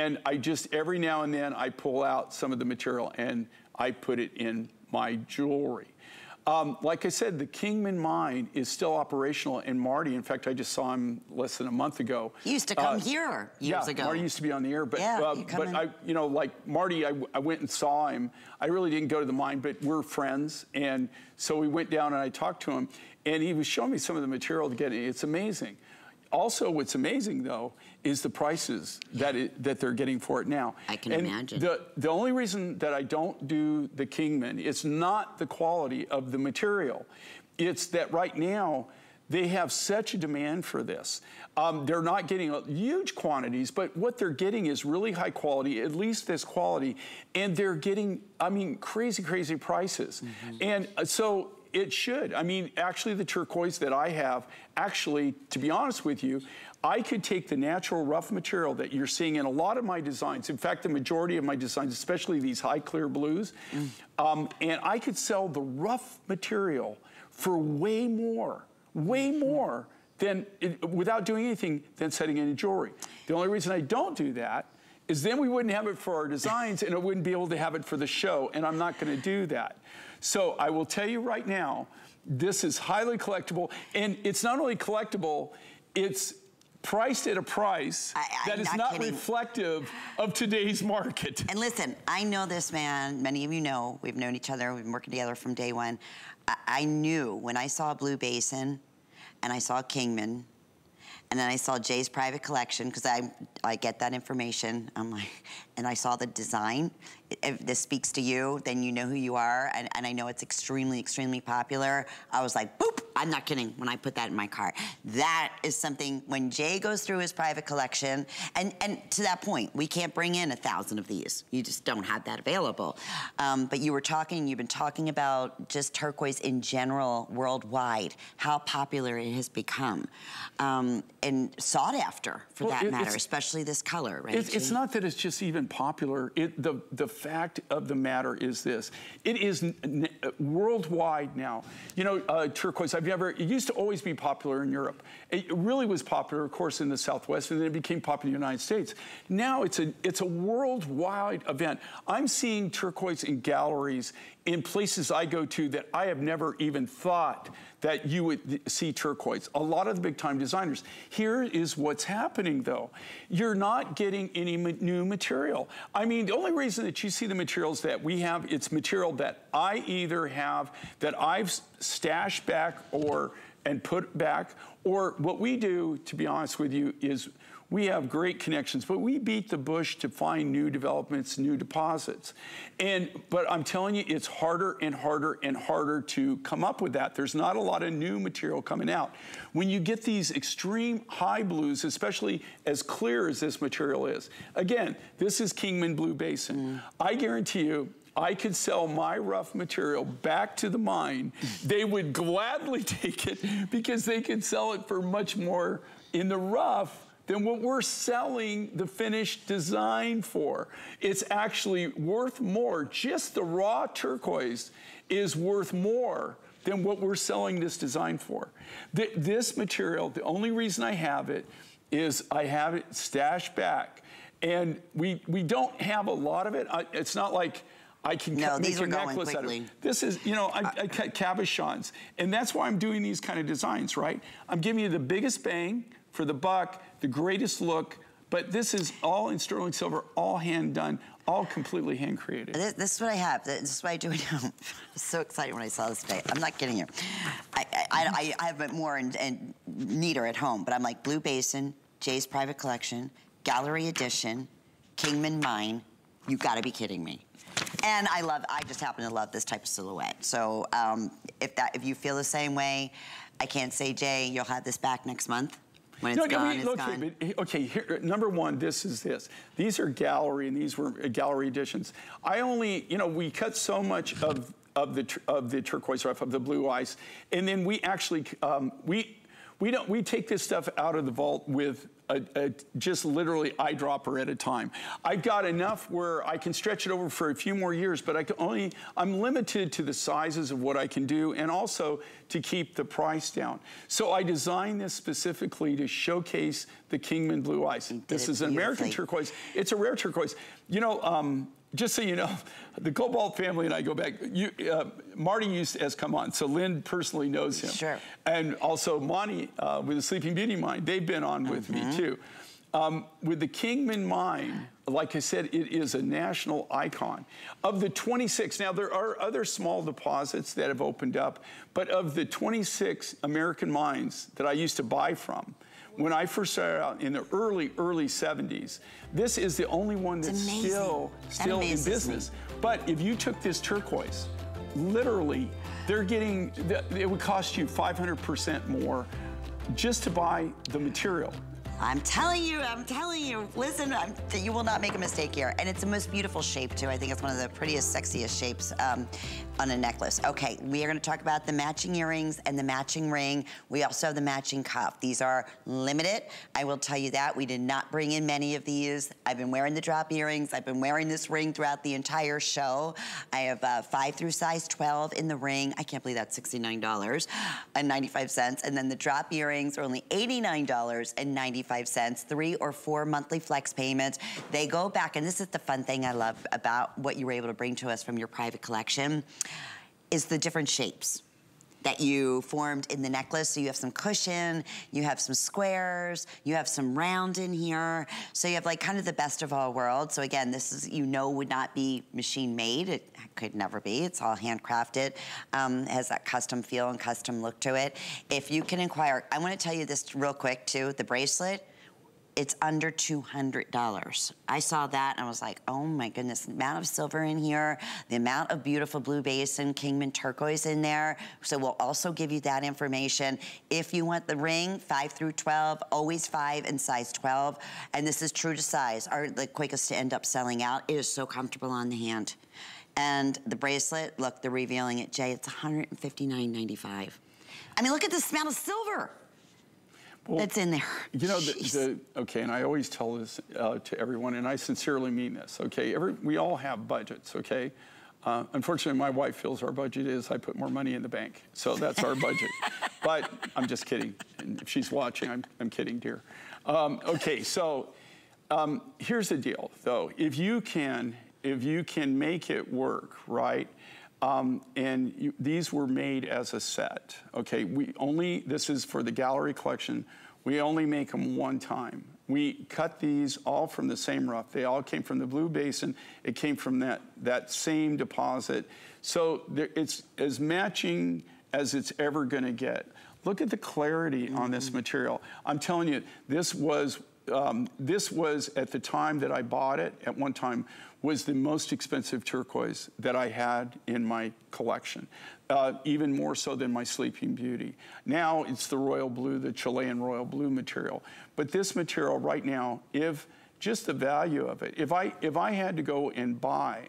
And I just, every now and then, I pull out some of the material and I put it in my jewelry. Um, like I said, the Kingman mine is still operational, and Marty, in fact, I just saw him less than a month ago. He used to come uh, here years yeah, ago. Marty used to be on the air, but, yeah, uh, but I, you know, like Marty, I, I went and saw him. I really didn't go to the mine, but we're friends, and so we went down and I talked to him, and he was showing me some of the material to get it. It's amazing. Also, what's amazing, though, is the prices that it, that they're getting for it now. I can and imagine. The, the only reason that I don't do the Kingman, it's not the quality of the material. It's that right now, they have such a demand for this. Um, they're not getting huge quantities, but what they're getting is really high quality, at least this quality, and they're getting, I mean, crazy, crazy prices. Mm-hmm. And so it should. I mean, actually the turquoise that I have, actually, to be honest with you, I could take the natural rough material that you're seeing in a lot of my designs, in fact, the majority of my designs, especially these high clear blues, mm. um, and I could sell the rough material for way more, way more than, it, without doing anything, than setting any jewelry. The only reason I don't do that is then we wouldn't have it for our designs and I wouldn't be able to have it for the show, and I'm not gonna do that. So I will tell you right now, this is highly collectible, and it's not only collectible, it's priced at a price I, that is not, not reflective of today's market. And listen, I know this man, many of you know, we've known each other, we've been working together from day one. I, I knew when I saw Blue Basin and I saw Kingman, and then I saw Jay's private collection, because I, I get that information. I'm like, and I saw the design. If this speaks to you, then you know who you are. And, and I know it's extremely, extremely popular. I was like, boop, I'm not kidding when I put that in my cart. That is something, when Jay goes through his private collection, and, and to that point, we can't bring in a thousand of these. You just don't have that available. Um, but you were talking, you've been talking about just turquoise in general worldwide, how popular it has become. Um, and sought after, for well, that it, matter, especially this color, right? It, it's not that it's just even popular. It, the, the fact of the matter is this. It is n worldwide now. You know, uh, turquoise, I've never, it used to always be popular in Europe. It really was popular, of course, in the Southwest, and then it became popular in the United States. Now it's a, it's a worldwide event. I'm seeing turquoise in galleries in places I go to that I have never even thought that you would see turquoise. A lot of the big time designers. Here is what's happening though. You're not getting any ma new material. I mean, the only reason that you see the materials that we have, it's material that I either have, that I've stashed back or, and put back, or what we do, to be honest with you, is we have great connections, but we beat the bush to find new developments, new deposits. And, but I'm telling you, it's harder and harder and harder to come up with that. There's not a lot of new material coming out. When you get these extreme high blues, especially as clear as this material is. Again, this is Kingman Blue Basin. Mm. I guarantee you, I could sell my rough material back to the mine. They would gladly take it because they could sell it for much more in the rough than what we're selling the finished design for. It's actually worth more. Just the raw turquoise is worth more than what we're selling this design for. Th this material, the only reason I have it is I have it stashed back. And we, we don't have a lot of it. I, it's not like I can no, make a necklace out of it. This is, you know, I, uh, I cut cabochons. And that's why I'm doing these kind of designs, right? I'm giving you the biggest bang for the buck, the greatest look, but this is all in sterling silver, all hand done, all completely hand created. This, this is what I have, this is what I do now. I was so excited when I saw this today. I'm not kidding you. I, I, I, I have it more and, and neater at home, but I'm like Blue Basin, Jay's private collection, gallery edition, Kingman Mine. You gotta be kidding me. And I love, I just happen to love this type of silhouette. So um, if that, if you feel the same way, I can't say, Jay, you'll have this back next month. When it's no, gone, I mean, it's okay, gone. But, okay, here, number one, this is this. These are gallery, and these were gallery editions. I only, you know, we cut so much of of the of the turquoise rough, of the blue ice, and then we actually um, we we don't we take this stuff out of the vault with a, a, just literally eyedropper at a time. I've got enough where I can stretch it over for a few more years, but I can only I'm limited to the sizes of what I can do, and also to keep the price down. So I designed this specifically to showcase the Kingman Blue Ice. This is an American turquoise. It's a rare turquoise. You know, um, just so you know, the Kobalt family and I go back. You, uh, Marty used to, has come on, so Lynn personally knows him. Sure. And also Monty uh, with the Sleeping Beauty Mine, they've been on with mm-hmm. me too. Um, with the Kingman Mine, like I said, it is a national icon. Of the twenty-six, now there are other small deposits that have opened up, but of the twenty-six American mines that I used to buy from, when I first started out in the early, early seventies, this is the only one that's still, still in business. Me. But if you took this turquoise, literally, they're getting, it would cost you five hundred percent more just to buy the material. I'm telling you, I'm telling you, listen, I'm, you will not make a mistake here. And it's the most beautiful shape too. I think it's one of the prettiest, sexiest shapes um, on a necklace. Okay, we are gonna talk about the matching earrings and the matching ring. We also have the matching cuff. These are limited, I will tell you that. We did not bring in many of these. I've been wearing the drop earrings. I've been wearing this ring throughout the entire show. I have uh, five through size twelve in the ring. I can't believe that's sixty-nine dollars and ninety-five cents. And then the drop earrings are only eighty-nine dollars and ninety-five cents, three or four monthly flex payments. They go back, and this is the fun thing I love about what you were able to bring to us from your private collection, is the different shapes that you formed in the necklace. So you have some cushion, you have some squares, you have some round in here. So you have like kind of the best of all worlds. So again, this is, you know, would not be machine made. It could never be. It's all handcrafted. Um, has that custom feel and custom look to it. If you can inquire, I wanna tell you this real quick too, the bracelet, it's under two hundred dollars. I saw that and I was like, oh my goodness, the amount of silver in here, the amount of beautiful Blue Basin, Kingman turquoise in there. So we'll also give you that information. If you want the ring, five through twelve, always five and size twelve. And this is true to size, are the quickest to end up selling out. It is so comfortable on the hand. And the bracelet, look, they're revealing it, Jay, it's one hundred fifty-nine ninety-five. I mean, look at the amount of silver. Well, that's in there. You know, the, the, okay, and I always tell this uh, to everyone, and I sincerely mean this, okay? Every, we all have budgets, okay? Uh, unfortunately, my wife feels our budget is I put more money in the bank, so that's our budget. But I'm just kidding. And if she's watching, I'm, I'm kidding, dear. Um, okay, so um, here's the deal, though. If you can, if you can make it work, right? Um, and you, these were made as a set, okay? We only, this is for the gallery collection, we only make them one time. We cut these all from the same rough. They all came from the Blue Basin. It came from that, that same deposit. So there, it's as matching as it's ever gonna get. Look at the clarity mm-hmm. on this material. I'm telling you, this was, um, this was at the time that I bought it, at one time, was the most expensive turquoise that I had in my collection, uh, even more so than my Sleeping Beauty. Now it's the royal blue, the Chilean royal blue material. But this material right now, if just the value of it, if I, if I had to go and buy,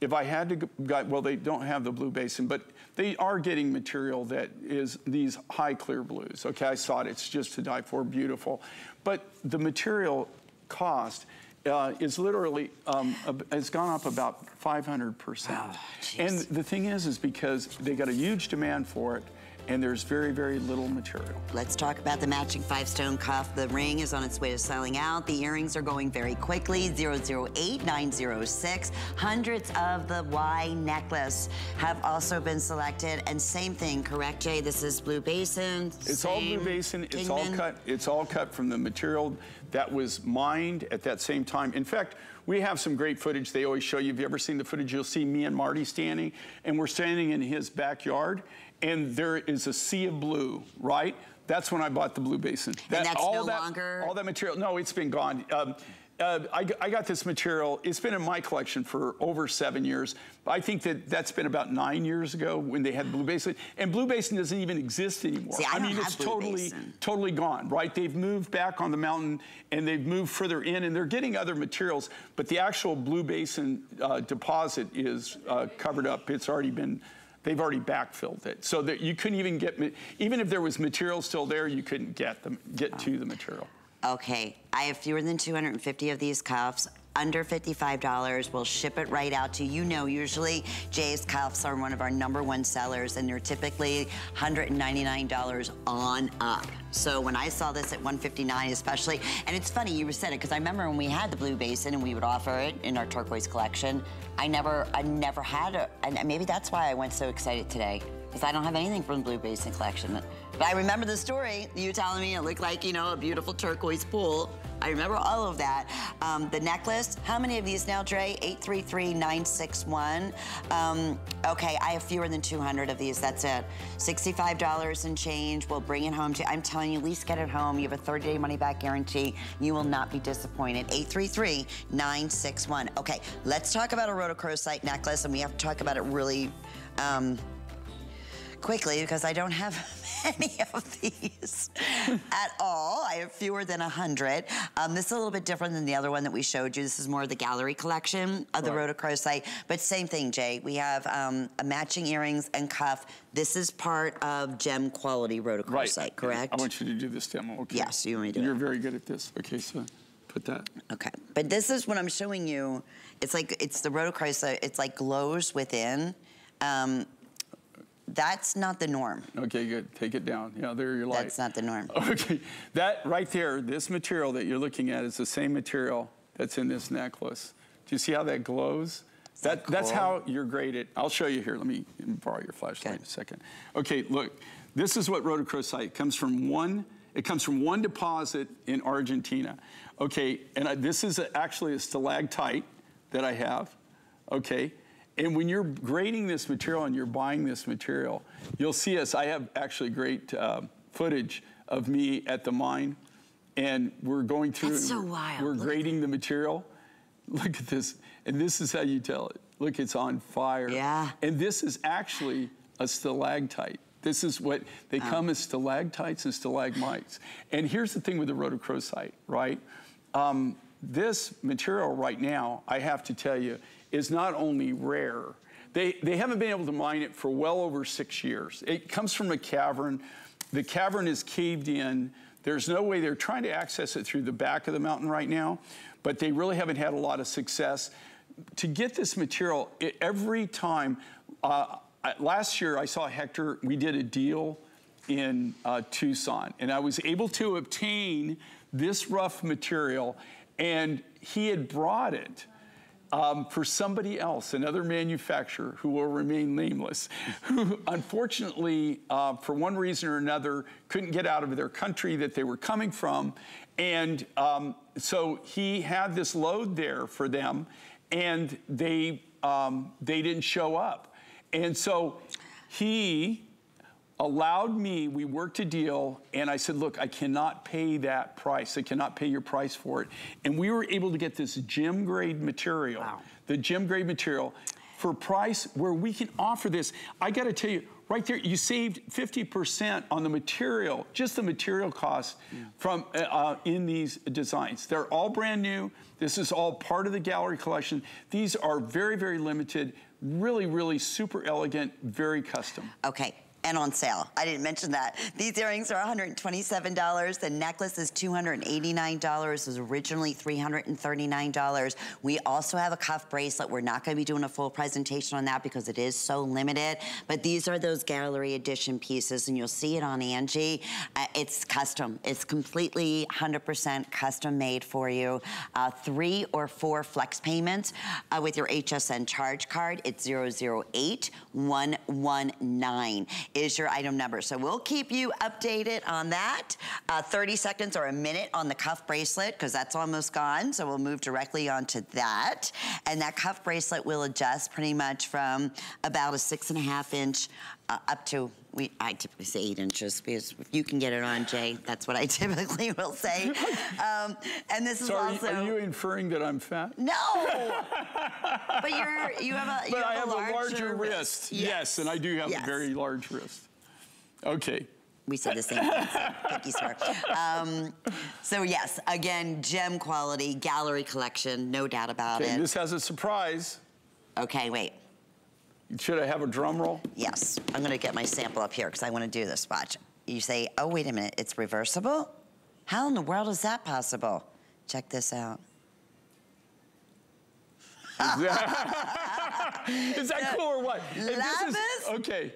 if I had to go, well, they don't have the Blue Basin, but they are getting material that is these high clear blues. Okay, I saw it, it's just to die for, beautiful. But the material cost, Uh, is literally, um, uh, it's gone up about five hundred percent. Oh, and the thing is, is because they got a huge demand for it, and there's very, very little material. Let's talk about the matching five-stone cuff. The ring is on its way to selling out. The earrings are going very quickly, zero zero eight nine zero six. Hundreds of the Y necklace have also been selected, and same thing, correct, Jay? This is Blue Basin, It's all Blue Basin, it's all cut, it's all cut from the material that was mined at that same time. In fact, we have some great footage they always show you. If you've ever seen the footage, you'll see me and Marty standing, and we're standing in his backyard, and there is a sea of blue, right? That's when I bought the Blue Basin. That, and that's all no that, longer? All that material, no, it's been gone. Um, uh, I, I got this material, it's been in my collection for over seven years. I think that that's been about nine years ago when they had Blue Basin. And Blue Basin doesn't even exist anymore. See, I, I mean, it's totally, totally gone, right? They've moved back on the mountain and they've moved further in and they're getting other materials, but the actual Blue Basin uh, deposit is uh, covered up. It's already been, they've already backfilled it, so that you couldn't even get, even if there was material still there, you couldn't get them, get oh. to the material. Okay, I have fewer than two hundred fifty of these cuffs, under fifty-five dollars, we'll ship it right out to you. You know, usually Jay's cuffs are one of our number one sellers and they're typically one hundred ninety-nine dollars on up. So when I saw this at one hundred fifty-nine dollars especially, and it's funny you said it because I remember when we had the Blue Basin and we would offer it in our turquoise collection, I never, I never had a, and maybe that's why I went so excited today, because I don't have anything from the Blue Basin collection. But I remember the story, you telling me it looked like, you know, a beautiful turquoise pool. I remember all of that. Um, the necklace, how many of these now, Dre? eight three three nine six one. Um, okay, I have fewer than two hundred of these, that's it. sixty-five dollars and change, we'll bring it home to you. I'm telling you, at least get it home. You have a thirty day money back guarantee. You will not be disappointed. eight three three nine six one. Okay, let's talk about a rhodochrosite necklace, and we have to talk about it really um, quickly because I don't have any of these at all. I have fewer than a hundred. Um, this is a little bit different than the other one that we showed you. This is more of the gallery collection of the right. Rhodochrosite. But same thing, Jay. We have um, a matching earrings and cuff. This is part of gem quality rhodochrosite, right. correct? I want you to do this demo, okay? Yes, you want me to do You're it. very good at this. Okay, so put that. Okay, but this is what I'm showing you. It's like, it's the rhodochrosite. It's like glows within. Um, That's not the norm. Okay, good. Take it down. Yeah, there you're like. That's not the norm. Okay. That right there, this material that you're looking at is the same material that's in this necklace. Do you see how that glows? Is that, that cool? That's how you're graded. I'll show you here. Let me borrow your flashlight okay. a second. Okay, look. This is what rhodochrosite comes from one. It comes from one deposit in Argentina. Okay, and I, this is a, actually a stalactite that I have. Okay. And when you're grading this material and you're buying this material, you'll see us. I have actually great uh, footage of me at the mine, and we're going through. That's so wild. We're Look. grading the material. Look at this. And this is how you tell it. Look, it's on fire. Yeah. And this is actually a stalactite. This is what they um. come as stalactites and stalagmites. And here's the thing with the rhodochrosite, right? Um, this material right now, I have to tell you, is not only rare, they, they haven't been able to mine it for well over six years. It comes from a cavern. The cavern is caved in. There's no way, they're trying to access it through the back of the mountain right now, but they really haven't had a lot of success. To get this material, it, every time, uh, I, last year I saw Hector, we did a deal in uh, Tucson, and I was able to obtain this rough material, and he had brought it Um, for somebody else, another manufacturer who will remain nameless, who unfortunately, uh, for one reason or another, couldn't get out of their country that they were coming from. And um, so he had this load there for them, and they, um, they didn't show up. And so he allowed me, we worked a deal, and I said, look, I cannot pay that price. I cannot pay your price for it. And we were able to get this gem grade material, wow. the gem grade material, for a price where we can offer this. I gotta tell you, right there, you saved fifty percent on the material, just the material cost yeah. from uh, in these designs. They're all brand new. This is all part of the gallery collection. These are very, very limited, really, really super elegant, very custom. Okay. And on sale. I didn't mention that. These earrings are one hundred twenty-seven dollars. The necklace is two hundred eighty-nine dollars. It was originally three hundred thirty-nine dollars. We also have a cuff bracelet. We're not going to be doing a full presentation on that because it is so limited. But these are those gallery edition pieces, and you'll see it on Angie. Uh, it's custom. It's completely one hundred percent custom made for you. Uh, three or four flex payments uh, with your H S N charge card. It's zero zero eight one one nine. Is your item number. So we'll keep you updated on that. Uh, thirty seconds or a minute on the cuff bracelet, because that's almost gone. So we'll move directly onto that. And that cuff bracelet will adjust pretty much from about a six and a half inch uh, up to, we, I typically say eight inches, because if you can get it on, Jay, that's what I typically will say. Um, and this is so are also- you, Are you inferring that I'm fat? No! But you're, you have a larger But I have a larger, larger wrist. wrist. Yes. yes, and I do have yes. a very large wrist. Okay. We said the same thing, so thank you, sir. Um, so yes, again, gem quality, gallery collection, no doubt about okay, it. This has a surprise. Okay, wait. Should I have a drum roll? Yes, I'm gonna get my sample up here because I wanna do this, watch. You say, oh, wait a minute, it's reversible? How in the world is that possible? Check this out. Is that, is that cool or what? Lapis? Okay.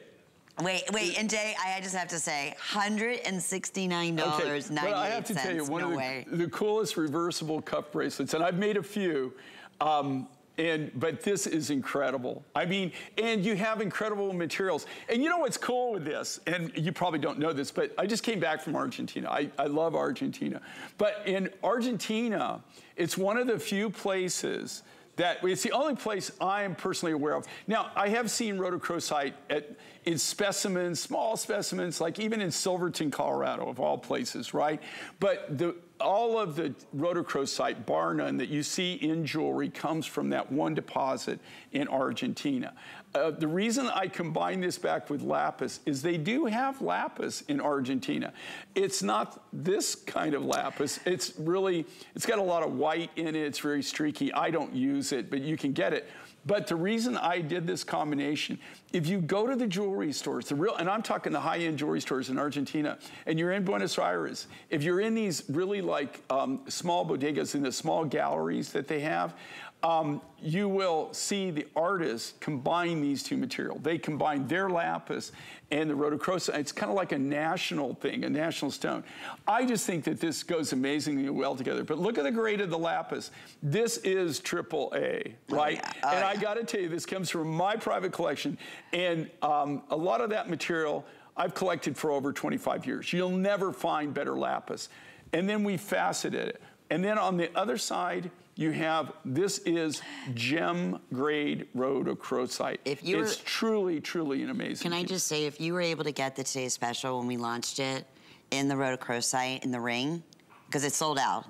Wait, wait, and Jay, I just have to say, one hundred sixty-nine dollars and ninety-eight cents. Okay. Well, I have to tell you, one no of the, the coolest reversible cuff bracelets, and I've made a few, um, And, but this is incredible. I mean, and you have incredible materials. And you know what's cool with this, and you probably don't know this, but I just came back from Argentina. I, I love Argentina. But in Argentina, it's one of the few places that, it's the only place I am personally aware of. Now, I have seen rhodochrosite at, in specimens, small specimens, like even in Silverton, Colorado, of all places, right? But the all of the rhodochrosite, bar none, that you see in jewelry comes from that one deposit in Argentina. Uh, the reason I combine this back with lapis is they do have lapis in Argentina. It's not this kind of lapis. It's really, it's got a lot of white in it. It's very streaky. I don't use it, but you can get it. But the reason I did this combination, if you go to the jewelry stores, the real, and I'm talking the high-end jewelry stores in Argentina, and you're in Buenos Aires, if you're in these really like um, small bodegas and the small galleries that they have, um, you will see the artists combine these two materials. They combine their lapis and the rhodochrosite. It's kind of like a national thing, a national stone. I just think that this goes amazingly well together. But look at the grade of the lapis. This is triple A, right? Oh, yeah. Oh, and yeah. I got to tell you, this comes from my private collection. And um, a lot of that material I've collected for over twenty-five years. You'll never find better lapis. And then we faceted it. And then on the other side, you have, this is gem grade rhodochrosite. If you were, it's truly, truly an amazing Can I piece. Just say, if you were able to get the Today's Special when we launched it in the rhodochrosite in the ring, because it sold out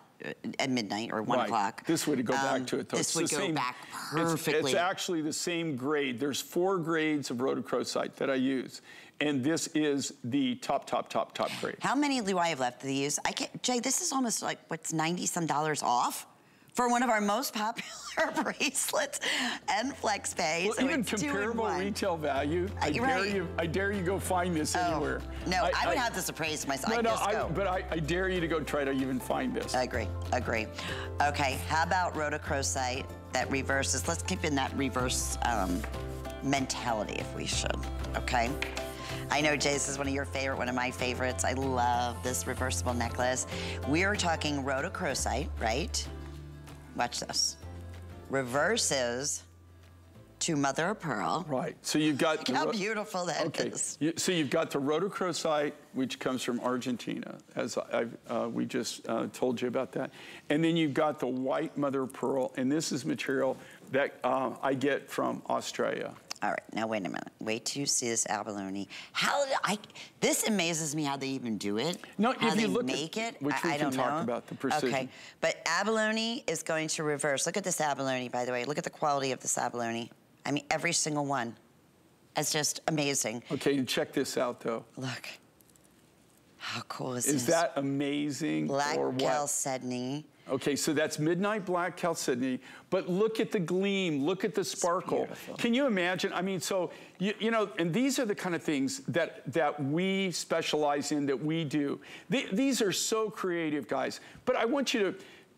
at midnight or one right. o'clock. This would go back um, to it though. This it's would go same, back perfectly. It's, it's actually the same grade. There's four grades of rhodochrosite that I use. And this is the top, top, top, top grade. How many do I have left to use? I can't, Jay, this is almost like, what's ninety some dollars off? For one of our most popular bracelets and flex pay. Well, so even comparable retail value, I, right. dare you, I dare you go find this oh, anywhere. No, I, I would I, have this appraised myself. No, no, I, go. but I, I dare you to go try to even find this. I agree, agree. Okay, how about rhodochrosite that reverses? Let's keep in that reverse um, mentality if we should, okay? I know Jay's is one of your favorite, one of my favorites. I love this reversible necklace. We are talking rhodochrosite, right? Watch this. Reverses to mother of pearl. Right. So you've got how beautiful that okay. is. You, so you've got the rhodochrosite, which comes from Argentina, as I've, uh, we just uh, told you about that, and then you've got the white mother of pearl, and this is material that uh, I get from Australia. All right. Now wait a minute. Wait till you see this abalone. How did I? This amazes me how they even do it. No, how if they you look make at, it. Which I, we I don't can talk know. About the precision. Okay, but abalone is going to reverse. Look at this abalone, by the way. Look at the quality of this abalone. I mean, every single one. It's just amazing. Okay, and check this out though. Look. How cool is, is this? Is that amazing? Black or what? Chalcedony. Okay, so that's midnight black chalcedony, but look at the gleam, look at the sparkle. Can you imagine? I mean, so, you, you know, and these are the kind of things that, that we specialize in, that we do. They, these are so creative, guys. But I want you to,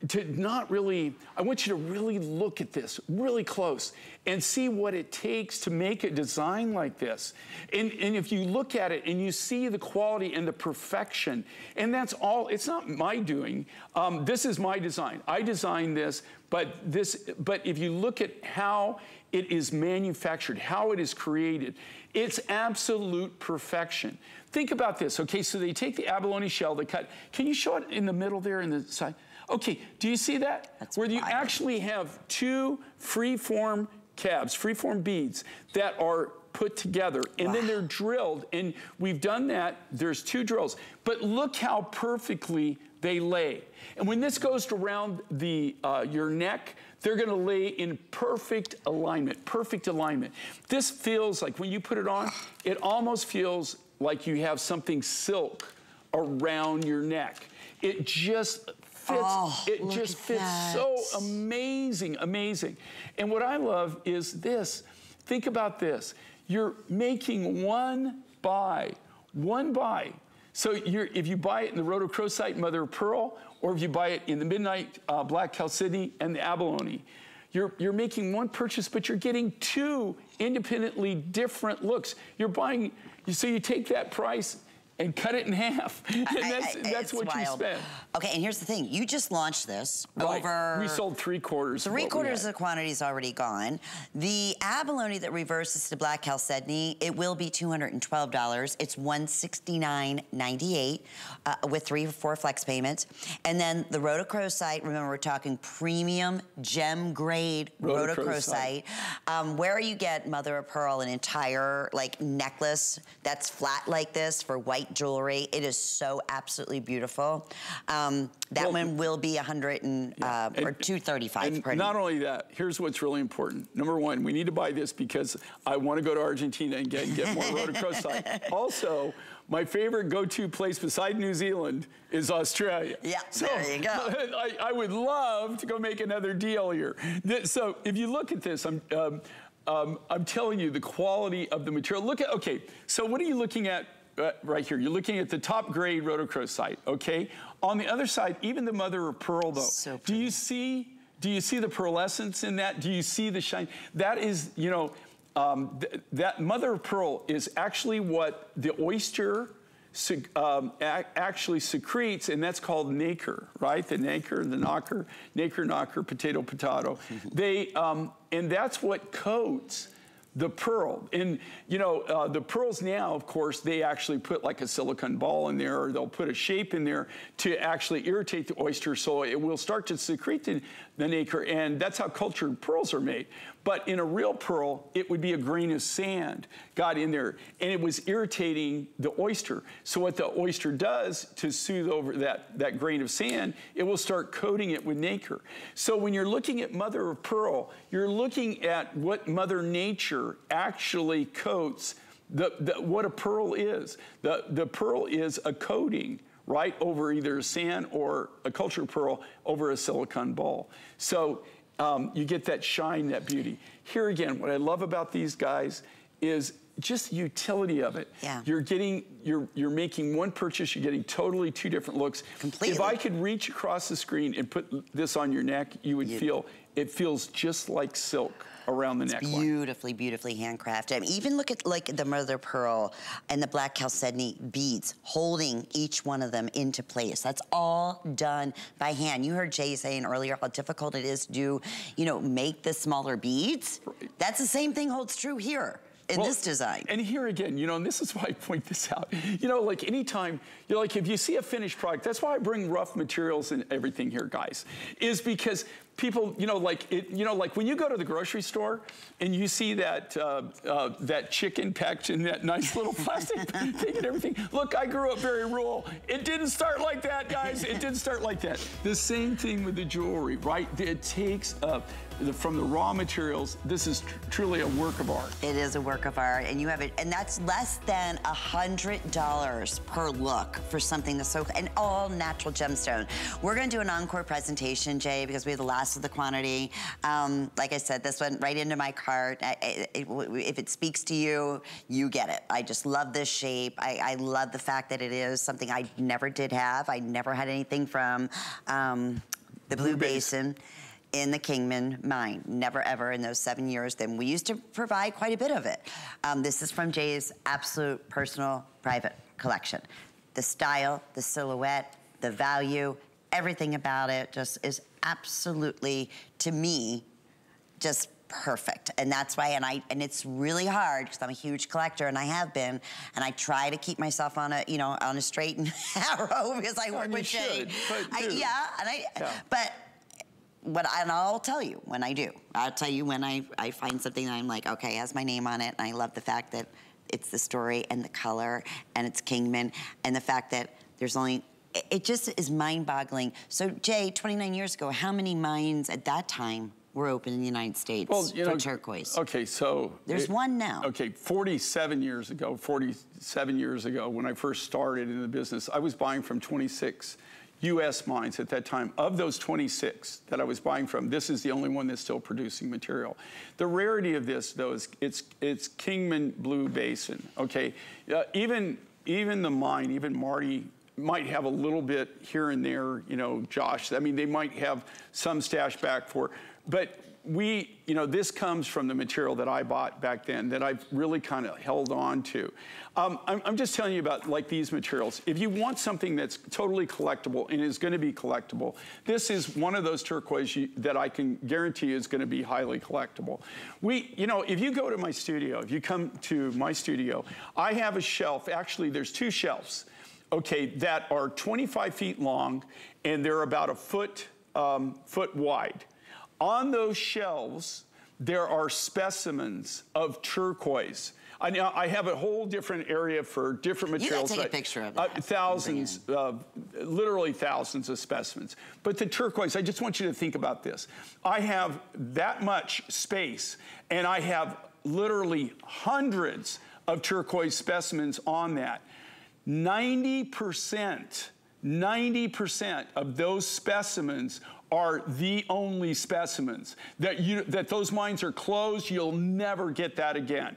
to not really, I want you to really look at this really close and see what it takes to make a design like this. And, and if you look at it and you see the quality and the perfection, and that's all, it's not my doing. Um, this is my design. I designed this, but this, but if you look at how it is manufactured, how it is created, it's absolute perfection. Think about this, okay? So they take the abalone shell, they cut, can you show it in the middle there in the side? Okay, do you see that? That's where you actually have two free-form cabs, free-form beads that are put together, and wow. then they're drilled, and we've done that. There's two drills, but look how perfectly they lay. And when this goes around the uh, your neck, they're gonna lay in perfect alignment, perfect alignment. This feels like, when you put it on, it almost feels like you have something silk around your neck. It just fits, oh, it just fits that. So amazing, amazing. And what I love is this, think about this. You're making one buy, one buy. So you're, if you buy it in the rhodochrosite mother of pearl, or if you buy it in the midnight uh, black chalcedony and the abalone, you're, you're making one purchase, but you're getting two independently different looks. You're buying, so you take that price and cut it in half. And I, that's, I, I, that's what wild. You spend. Okay, and here's the thing. You just launched this right. over... We sold three quarters. Three quarters of the quantity is already gone. The abalone that reverses to black chalcedony, it will be two hundred twelve dollars. It's one hundred sixty-nine ninety-eight uh, with three or four flex payments. And then the rhodochrosite, remember we're talking premium gem grade rhodochrosite. rhodochrosite. Um, where you get mother of pearl, an entire like necklace that's flat like this for white white jewelry. It is so absolutely beautiful. Um, that well, one will be one hundred and, yeah, uh, and or two thirty-five. And pardon. Not only that, here's what's really important. Number one, we need to buy this because I want to go to Argentina and get, get more rhodochrosite. Also, my favorite go-to place beside New Zealand is Australia. Yeah, so there you go. I, I would love to go make another deal here. So if you look at this, I'm, um, um, I'm telling you the quality of the material. Look at, okay, so what are you looking at uh, right here? You're looking at the top grade rhodochrosite, okay? On the other side, even the mother of pearl though. So do you see, do you see the pearlescence in that? Do you see the shine? That is, you know, Um, th that mother of pearl is actually what the oyster sec um, actually secretes, and that's called nacre, right? The nacre, the knocker, nacre, knocker, potato, potato. They, um, and that's what coats the pearl. And, you know, uh, the pearls now, of course, they actually put like a silicon ball in there, or they'll put a shape in there to actually irritate the oyster so it will start to secrete the, the nacre, and that's how cultured pearls are made. But in a real pearl, it would be a grain of sand got in there, and it was irritating the oyster. So what the oyster does to soothe over that, that grain of sand, it will start coating it with nacre. So when you're looking at mother of pearl, you're looking at what Mother Nature actually coats, the, the, what a pearl is. The, the pearl is a coating, right, over either sand or a cultured pearl over a silicon ball. So Um, you get that shine, that beauty. Here again, what I love about these guys is just the utility of it. Yeah. You're getting, you're you're making one purchase, you're getting totally two different looks. Completely. If I could reach across the screen and put this on your neck, you would you. feel, it feels just like silk around the it's neckline. Beautifully, beautifully handcrafted. I mean, even look at like the mother pearl and the black chalcedony beads holding each one of them into place. That's all done by hand. You heard Jay saying earlier how difficult it is to do, you know, make the smaller beads. Right. That's the same thing holds true here in well, this design. And here again, you know, and this is why I point this out. You know, like anytime, you're like, if you see a finished product, that's why I bring rough materials and everything here, guys, is because people, you know, like it, you know, like when you go to the grocery store and you see that uh, uh, that chicken packed in that nice little plastic thing and everything. Look, I grew up very rural. It didn't start like that, guys. It didn't start like that. The same thing with the jewelry, right? It takes uh, the, from the raw materials. This is tr truly a work of art. It is a work of art, and you have it, and that's less than a hundred dollars per look for something that's so an all natural gemstone. We're going to do an encore presentation, Jay, because we have the last of the quantity. Um, like I said, this went right into my cart. I, I, it, if it speaks to you, you get it. I just love this shape. I, I love the fact that it is something I never did have. I never had anything from um, the Blue, Blue Basin. Basin. In the Kingman mine, never ever in those seven years. Then we used to provide quite a bit of it. Um, this is from Jay's absolute personal private collection. The style, the silhouette, the value, everything about it just is absolutely, to me, just perfect. And that's why, and I, and it's really hard because I'm a huge collector, and I have been, and I try to keep myself on a, you know, on a straight and arrow because I work with Jay. I, yeah, and I, yeah. but. What, and I'll tell you when I do. I'll tell you when I, I find something that I'm like, okay, it has my name on it, and I love the fact that it's the story and the color and it's Kingman and the fact that there's only, it, it just is mind-boggling. So Jay, twenty-nine years ago, how many mines at that time were open in the United States well, you for know, turquoise? Okay, so. There's it, one now. Okay, forty-seven years ago, forty-seven years ago, when I first started in the business, I was buying from twenty-six U S mines at that time. Of those twenty-six that I was buying from, this is the only one that's still producing material. The rarity of this, though, is it's, it's Kingman Blue Basin, okay? Uh, even, even the mine, even Marty, might have a little bit here and there, you know, Josh. I mean, they might have some stash back for, but we, you know, this comes from the material that I bought back then that I've really kind of held on to. Um, I'm, I'm just telling you about like these materials. If you want something that's totally collectible and is going to be collectible, this is one of those turquoise you, that I can guarantee is going to be highly collectible. We, you know, if you go to my studio, if you come to my studio, I have a shelf. Actually, there's two shelves, okay, that are twenty-five feet long and they're about a foot, um, foot wide. On those shelves, there are specimens of turquoise. I know I have a whole different area for different materials. You gotta take a picture of that. Uh, thousands, uh, literally thousands of specimens. But the turquoise, I just want you to think about this. I have that much space, and I have literally hundreds of turquoise specimens on that. ninety percent, ninety percent of those specimens are the only specimens. That, you, that those mines are closed, you'll never get that again.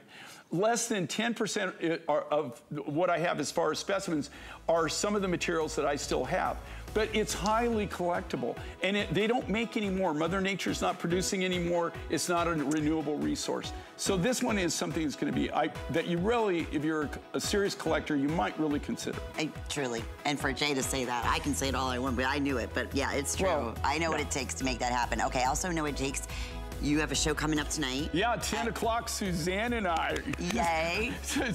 Less than ten percent of what I have as far as specimens are some of the materials that I still have. But it's highly collectible, and it, they don't make any more. Mother Nature's not producing any more. It's not a renewable resource. So this one is something that's gonna be, I, that you really, if you're a, a serious collector, you might really consider. I, truly, and for Jay to say that, I can say it all I want, but I knew it, but yeah, it's true. Well, I know yeah. what it takes to make that happen. Okay, I also know it takes. You have a show coming up tonight. Yeah, ten o'clock, Suzanne and I. Yay. ten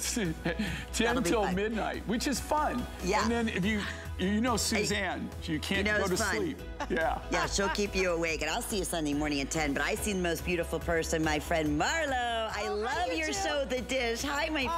till midnight, which is fun. Yeah. And then if you, you know Suzanne, hey, you can't you know go to fun. sleep. Yeah. Yeah, she'll keep you awake, and I'll see you Sunday morning at ten, but I see the most beautiful person, my friend Marlo. I oh, love your too. show, The Dish. Hi, my friend.